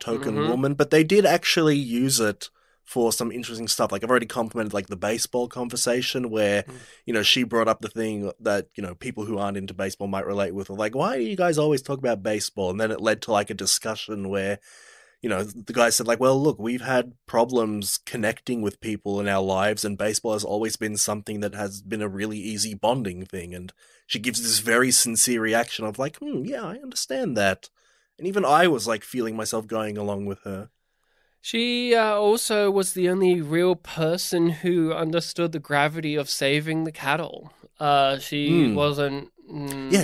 token mm-hmm. woman, but they did actually use it for some interesting stuff. Like, I've already complimented, like, the baseball conversation where, you know, she brought up the thing that, you know, people who aren't into baseball might relate with, like, why do you guys always talk about baseball? And then it led to, like, a discussion where, you know, the guy said, like, well, look, we've had problems connecting with people in our lives, and baseball has always been something that has been a really easy bonding thing. And she gives this very sincere reaction of, like, yeah, I understand that. And even I was, like, feeling myself going along with her. She also was the only real person who understood the gravity of saving the cattle. She wasn't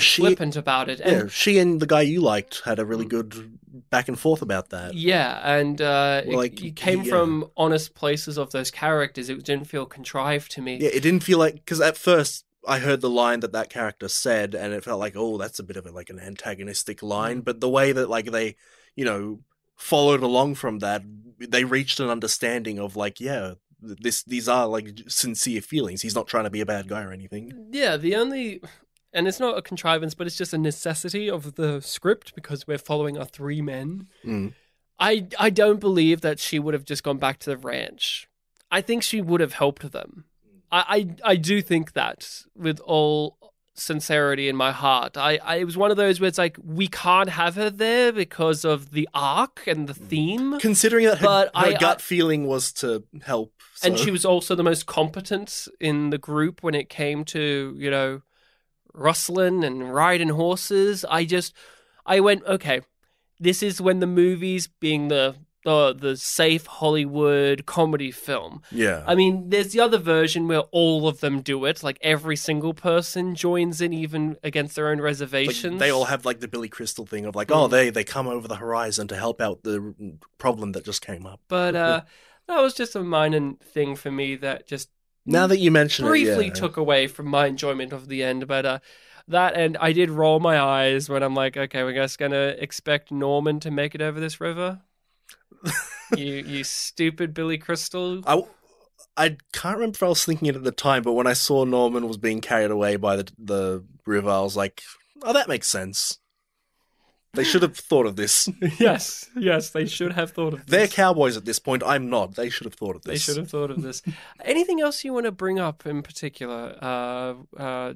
flippant about it. And, yeah, she and the guy you liked had a really good back and forth about that. Yeah, and it came from honest places of those characters. It didn't feel contrived to me. Yeah, it didn't feel like... Because at first... I heard the line that character said, and it felt like, oh, that's a bit of an antagonistic line. But the way that, like, they, you know, followed along from that, they reached an understanding of, like, yeah, these are, like, sincere feelings. He's not trying to be a bad guy or anything. Yeah, the only... And it's not a contrivance, but it's just a necessity of the script because we're following our three men. Mm. I don't believe that she would have just gone back to the ranch. I think she would have helped them. I do think that with all sincerity in my heart. It was one of those where it's like, we can't have her there because of the arc and the theme. Considering that her gut feeling was to help. So. And she was also the most competent in the group when it came to, you know, rustling and riding horses. I went, okay, this is when the movies being the safe Hollywood comedy film. Yeah. I mean, there's the other version where all of them do it. Like, every single person joins in, even against their own reservations. Like, they all have, like, the Billy Crystal thing of, like, oh, they come over the horizon to help out the problem that just came up. But that was just a minor thing for me that just... Now that you mention it, briefly took away from my enjoyment of the end, but... That, and I did roll my eyes when I'm like, okay, we're just going to expect Norman to make it over this river? you stupid Billy Crystal. I can't remember if I was thinking it at the time, but when I saw Norman was being carried away by the river, I was like, oh, that makes sense. They should have thought of this. Yes, they should have thought of this. They're cowboys at this point. I'm not. They should have thought of this. Anything else you want to bring up in particular?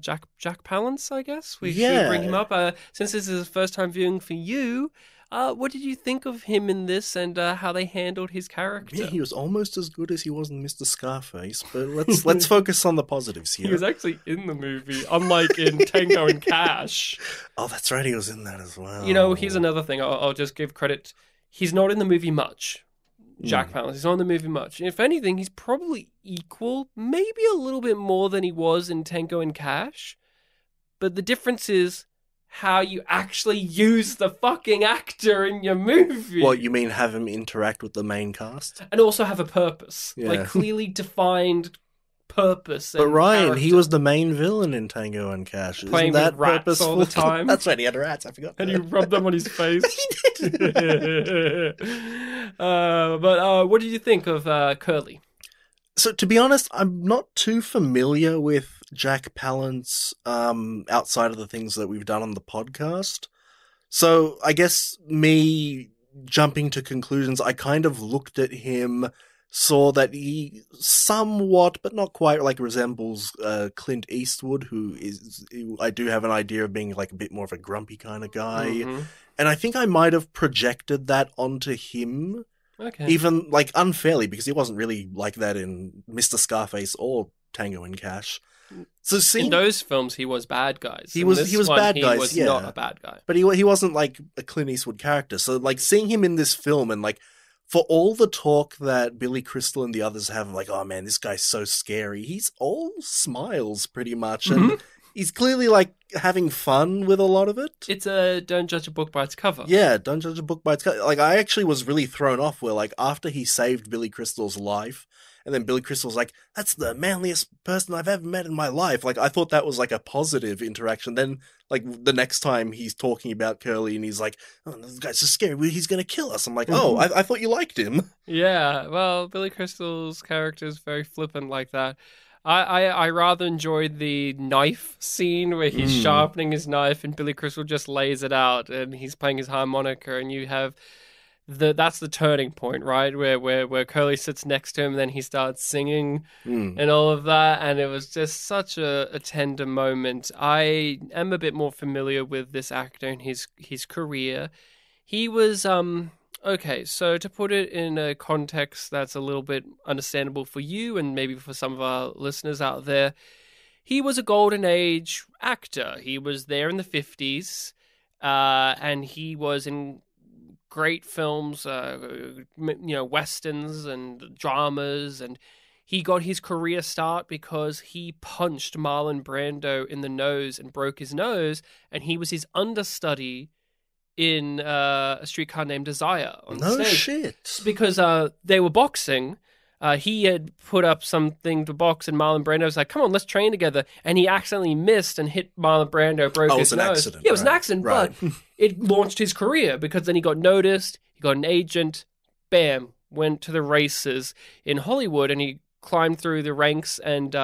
Jack Palance, I guess. We should bring him up. Since this is his first time viewing for you, what did you think of him in this and how they handled his character? Yeah, he was almost as good as he was in Mr. Scarface, but let's focus on the positives here. He was actually in the movie, unlike in Tango and Cash. Oh, that's right, he was in that as well. You know, here's another thing. I'll just give credit. He's not in the movie much, Jack Palance. He's not in the movie much. If anything, he's probably equal, maybe a little bit more than he was in Tango and Cash. But the difference is how you actually use the fucking actor in your movie. What, you mean have him interact with the main cast? And also have a purpose. Yeah. Like, clearly defined purpose. But Ryan, character. He was the main villain in Tango and Cash. Playing with rats all the time. That's right, he had rats, I forgot. And he rubbed them on his face. He did. But what did you think of Curly? So, to be honest, I'm not too familiar with Jack Palance outside of the things that we've done on the podcast. So I guess me jumping to conclusions, I kind of looked at him, saw that he somewhat, but not quite, like, resembles Clint Eastwood, who I do have an idea of being, like, a bit more of a grumpy kind of guy. Mm-hmm. And I think I might have projected that onto him. Okay. Even, like, unfairly, because he wasn't really like that in Mr. Scarface or Tango and Cash. So in those films, he was bad guys. He was bad guys. He was not a bad guy, but he wasn't like a Clint Eastwood character. So, like, seeing him in this film, and, like, for all the talk that Billy Crystal and the others have, like, oh man, this guy's so scary. He's all smiles pretty much, and he's clearly, like, having fun with a lot of it. It's a don't judge a book by its cover. Yeah, don't judge a book by its cover. Like, I actually was really thrown off where, like, after he saved Billy Crystal's life And then Billy Crystal's like, that's the manliest person I've ever met in my life. Like, I thought that was like a positive interaction. Then, like, the next time he's talking about Curly and he's like, oh, this guy's just scary. He's going to kill us. I'm like, oh, I thought you liked him. Yeah, well, Billy Crystal's character is very flippant like that. I rather enjoyed the knife scene where he's sharpening his knife and Billy Crystal just lays it out and he's playing his harmonica and you have that's the turning point, right? Where Curly sits next to him and then he starts singing and all of that, and it was just such a tender moment. I am a bit more familiar with this actor and his career. He was okay, so to put it in a context that's a little bit understandable for you and maybe for some of our listeners out there, he was a golden age actor. He was there in the 50s, and he was in great films, westerns and dramas, and he got his career start because he punched Marlon Brando in the nose and broke his nose, and he was his understudy in A Streetcar Named Desire on stage. No shit. Because they were boxing. He had put up something to box, and Marlon Brando was like, come on, let's train together. And he accidentally missed and hit Marlon Brando, broke his nose. Accident. Yeah, it was an accident, but it launched his career because then he got noticed, he got an agent, bam, went to the races in Hollywood, and he climbed through the ranks. And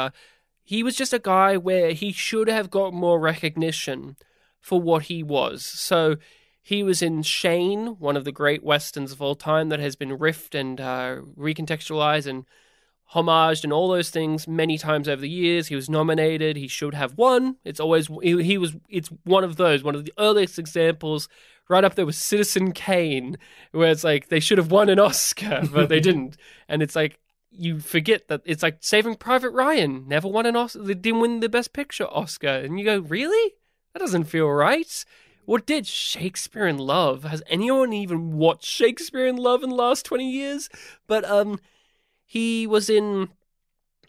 he was just a guy where he should have got more recognition for what he was. So he was in Shane, one of the great westerns of all time that has been riffed and recontextualized and homaged and all those things many times over the years. He was nominated. He should have won. It's always he was. It's one of those, one of the earliest examples, right up there with Citizen Kane, where it's like they should have won an Oscar, but they didn't. And it's like you forget that it's like Saving Private Ryan never won an Oscar. They didn't win the Best Picture Oscar, and you go, really? That doesn't feel right. What did Shakespeare in Love? Has anyone even watched Shakespeare in Love in the last 20 years? But he was in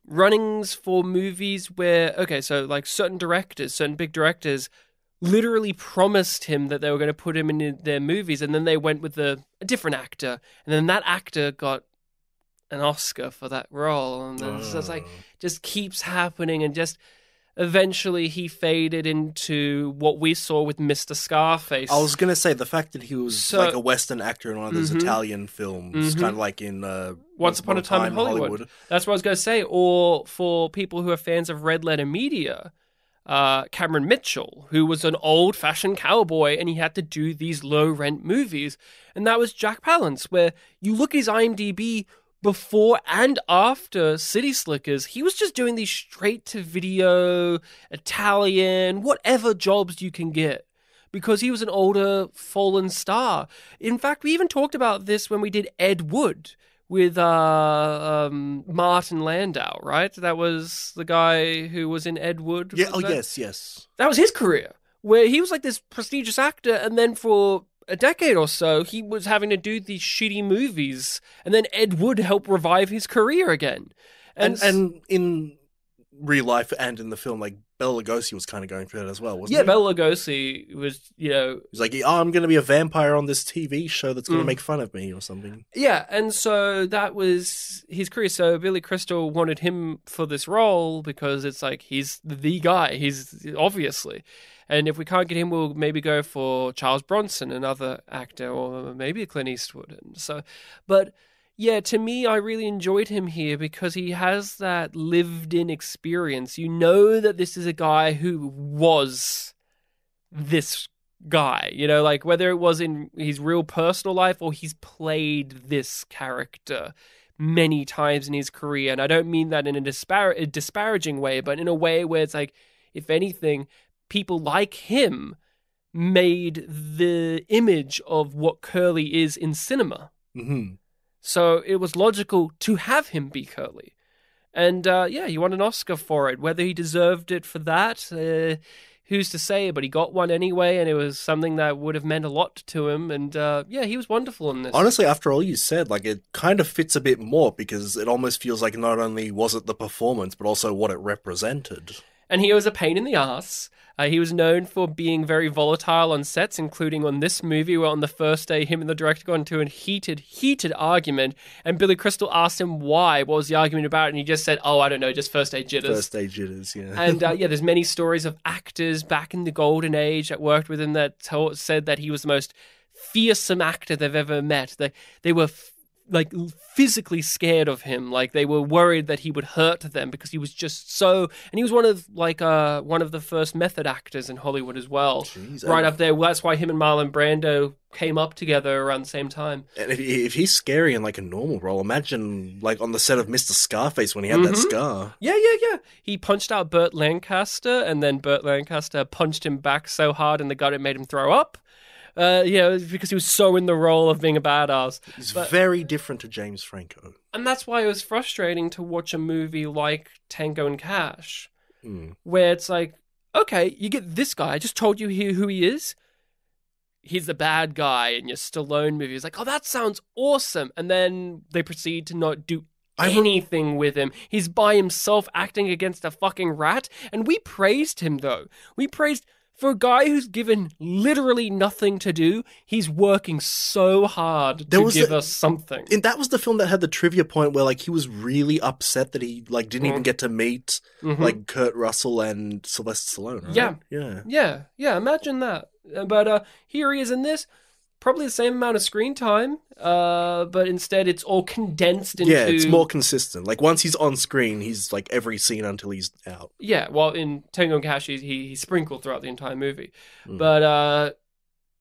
runnings for movies where, okay, so like certain directors, certain big directors literally promised him that they were going to put him in their movies, and then they went with a different actor, and then that actor got an Oscar for that role. And then it's like, just keeps happening, and just eventually he faded into what we saw with Mr. Scarface. I was going to say, the fact that he was like a Western actor in one of those Italian films, kind of like in Once Upon a Time in Hollywood. That's what I was going to say. Or for people who are fans of Red Letter Media, Cameron Mitchell, who was an old-fashioned cowboy, and he had to do these low-rent movies. And that was Jack Palance, where you look at his IMDb before and after City Slickers, he was just doing these straight-to-video, Italian, whatever jobs you can get, because he was an older, fallen star. In fact, we even talked about this when we did Ed Wood with Martin Landau, right? That was the guy who was in Ed Wood. Yeah. Oh, yes. That was his career, where he was like this prestigious actor, and then for a decade or so, he was having to do these shitty movies, and then Ed Wood helped revive his career again. And in real life and in the film, like, Bela Lugosi was kind of going through that as well, wasn't he? Yeah, Bela Lugosi was, he's like, oh, I'm going to be a vampire on this TV show that's going to make fun of me or something. Yeah, and so that was his career. So Billy Crystal wanted him for this role because it's like, he's the guy. He's obviously. And if we can't get him, we'll maybe go for Charles Bronson, another actor, or maybe Clint Eastwood. And so, but yeah, to me, I really enjoyed him here because he has that lived-in experience. You know that this is a guy who was this guy, like whether it was in his real personal life or he's played this character many times in his career. And I don't mean that in a disparaging way, but in a way where it's like, if anything, people like him made the image of what Curly is in cinema. So it was logical to have him be Curly. And he won an Oscar for it. Whether he deserved it for that, who's to say? But he got one anyway, and it was something that would have meant a lot to him. And he was wonderful in this. Honestly, after all you said, like, it kind of fits a bit more because it almost feels like not only was it the performance, but also what it represented. And he was a pain in the ass. He was known for being very volatile on sets, including on this movie, where on the first day, him and the director got into a heated argument, and Billy Crystal asked him why, what was the argument about, and he just said, oh, I don't know, just first day jitters. First day jitters, yeah. And yeah, there's many stories of actors back in the golden age that worked with him that said that he was the most fearsome actor they've ever met. They were like physically scared of him, like they were worried that he would hurt them because he was just so. And he was one of the first method actors in Hollywood as well. Jeez, right up there. That's why him and Marlon Brando came up together around the same time. And if he's scary in like a normal role, imagine like on the set of Mr. Scarface when he had that scar. Yeah. He punched out Burt Lancaster, and then Burt Lancaster punched him back so hard in the gut it made him throw up. Because he was so in the role of being a badass. He's very different to James Franco. And that's why it was frustrating to watch a movie like Tango and Cash, where it's like, okay, you get this guy. I just told you who he is. He's the bad guy in your Stallone movie. It's like, oh, that sounds awesome. And then they proceed to not do anything with him. He's by himself acting against a fucking rat. And we praised him, though. We praised... For a guy who's given literally nothing to do, he's working so hard to give us something. And that was the film that had the trivia point where, like, he was really upset that he, like, didn't even get to meet, like, Kurt Russell and Sylvester Stallone, right? Yeah, imagine that. But here he is in this, probably the same amount of screen time, but instead it's all condensed into... Yeah, it's more consistent. Like, once he's on screen, he's, like, every scene until he's out. Yeah, well, in Tango and Cash, he's sprinkled throughout the entire movie. But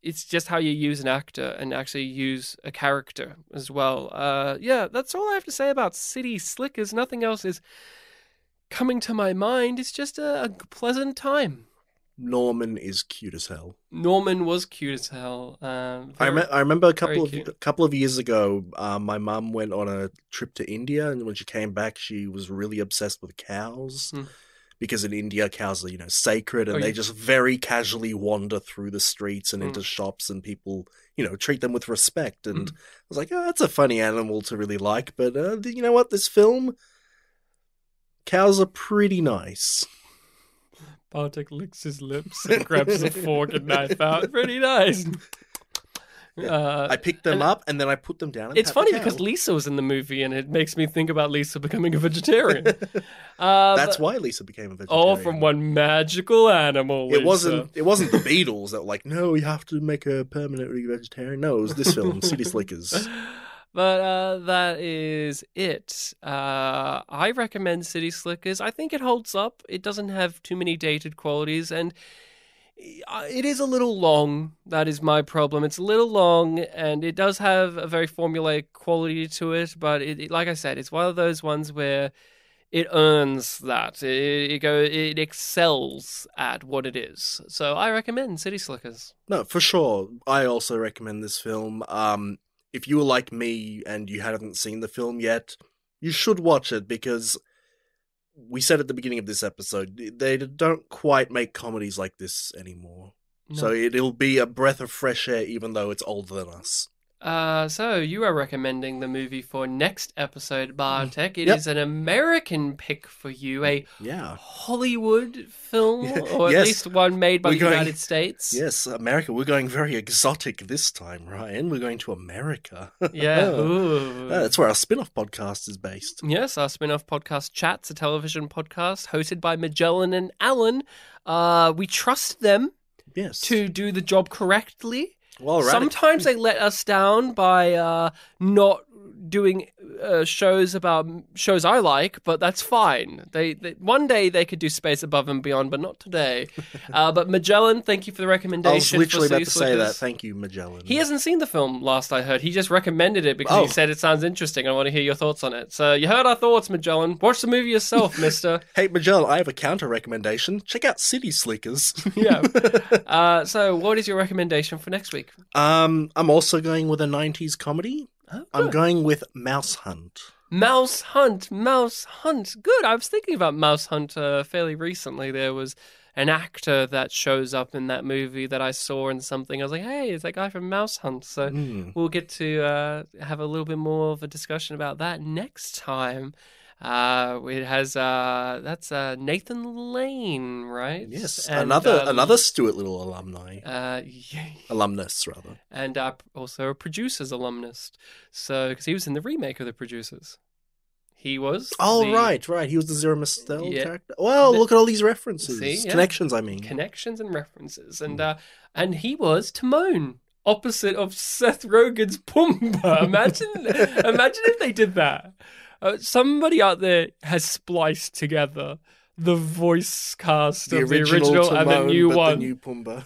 it's just how you use an actor and actually use a character as well. Yeah, that's all I have to say about City Slickers. Nothing else is coming to my mind. It's just a pleasant time. Norman is cute as hell. Norman was cute as hell. I remember a couple of years ago, my mum went on a trip to India, and when she came back, she was really obsessed with cows because in India, cows are, you know, sacred, and they just very casually wander through the streets and into shops, and people, you know, treat them with respect. And I was like, oh, that's a funny animal to really like, but you know what? This film, cows are pretty nice. Bartek licks his lips and grabs a fork and knife out. Pretty nice. Yeah. I picked them up and then I put them down. And it's funny because Lisa was in the movie and it makes me think about Lisa becoming a vegetarian. That's why Lisa became a vegetarian. All from one magical animal. Lisa. It wasn't the Beatles that were like, no, we have to make her permanently vegetarian. No, it was this film, City Slickers. But that is it. I recommend City Slickers. I think it holds up. It doesn't have too many dated qualities. And it is a little long. That is my problem. It's a little long. And it does have a very formulaic quality to it. But it, like I said, it's one of those ones where it earns that. It excels at what it is. So I recommend City Slickers. No, for sure. I also recommend this film. If you were like me and you haven't seen the film yet, you should watch it because we said at the beginning of this episode, they don't quite make comedies like this anymore. No. So it'll be a breath of fresh air, even though it's older than us. So you are recommending the movie for next episode, Bartek. It is an American pick for you, a Hollywood film, or at least one made by the United States. Yes, America. We're going very exotic this time, Ryan. We're going to America. Yeah. Ooh. That's where our spin-off podcast is based. Yes, our spin-off podcast, Chats, a television podcast hosted by Magellan and Alan. We trust them to do the job correctly. Well, sometimes they let us down by not doing shows I like, but that's fine. They one day they could do Space Above and Beyond, but not today. But Magellan, thank you for the recommendation. I was literally about to say that. Thank you, Magellan. He hasn't seen the film, last I heard. He just recommended it because he said it sounds interesting. I want to hear your thoughts on it. So you heard our thoughts, Magellan. Watch the movie yourself, mister. Hey, Magellan, I have a counter recommendation. Check out City Slickers. Yeah. So what is your recommendation for next week? I'm also going with a 90s comedy. I'm going with Mouse Hunt. Mouse Hunt. Good. I was thinking about Mouse Hunt fairly recently. There was an actor that shows up in that movie that I saw in something. I was like, hey, it's that guy from Mouse Hunt. So we'll get to have a little bit more of a discussion about that next time. It has that's Nathan Lane, right? Yes, and, another Stuart Little alumni, alumnus rather, and also a Producers alumnus. So because he was in the remake of The Producers. He was. Oh, right. He was the Zero Mostel character. Well, look at all these references. See, connections, I mean. Connections and references. And he was Timon, opposite of Seth Rogen's Pumbaa. Imagine imagine if they did that. Somebody out there has spliced together the voice cast of the original Timon, and the new one. The new Pumbaa.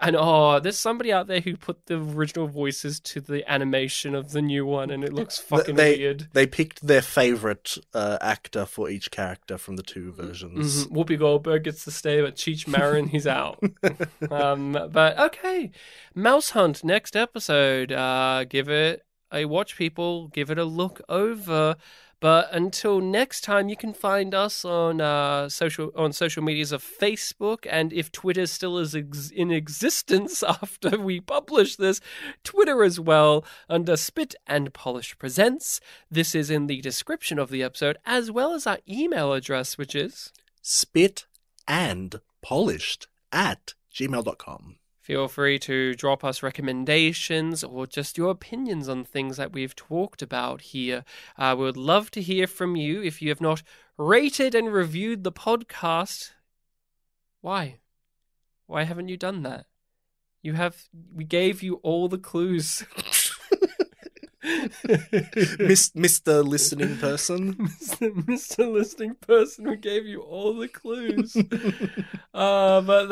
And there's somebody out there who put the original voices to the animation of the new one, and it looks fucking weird. They picked their favourite actor for each character from the two versions. Mm-hmm. Whoopi Goldberg gets to stay, but Cheech Marin, he's out. But okay, Mouse Hunt, next episode. Give it a watch, people. Give it a look over. But until next time, you can find us on social medias of Facebook, and if Twitter still is in existence after we publish this, Twitter as well, under Spit and Polish Presents. This is in the description of the episode, as well as our email address, which is spitandpolished@gmail.com. Feel free to drop us recommendations or just your opinions on things that we've talked about here. We would love to hear from you. If you have not rated and reviewed the podcast, why? Why haven't you done that? We gave you all the clues. Mr. Listening Person. Mr. Listening Person, we gave you all the clues. But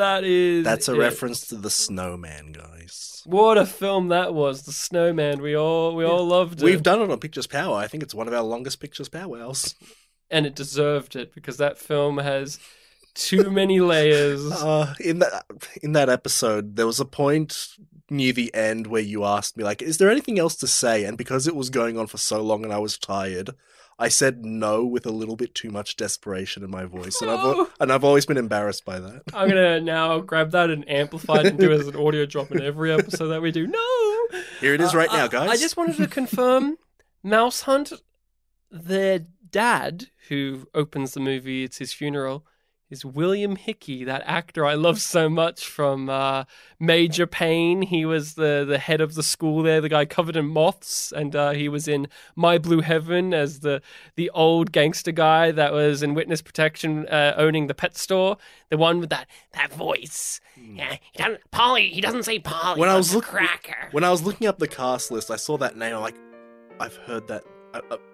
that's a reference to The Snowman, guys. What a film that was, The Snowman. We all loved it. We've done it on Pictures Power. I think it's one of our longest Pictures Powwows. And it deserved it, because that film has too many layers. In that episode, there was a point near the end where you asked me, like, is there anything else to say? And because it was going on for so long and I was tired, I said no with a little bit too much desperation in my voice. And I've always been embarrassed by that. I'm going to now grab that and amplify it and do it as an audio drop in every episode that we do. No! Here it is right now, guys. I just wanted to confirm, Mouse Hunt, their dad, who opens the movie, it's his funeral, is William Hickey, that actor I love so much from Major Payne. He was the head of the school there, the guy covered in moths, and he was in My Blue Heaven as the old gangster guy that was in witness protection, owning the pet store. The one with that voice. Yeah, he doesn't say Polly. When I was looking up the cast list, I saw that name. I'm like, I've heard that.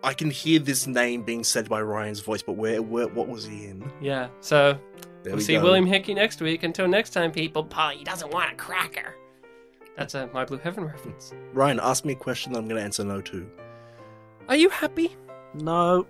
I can hear this name being said by Ryan's voice, but what was he in? Yeah, so we'll see William Hickey next week. Until next time, people, Polly doesn't want a cracker. That's a My Blue Heaven reference. Ryan, ask me a question that I'm going to answer no to. Are you happy? No.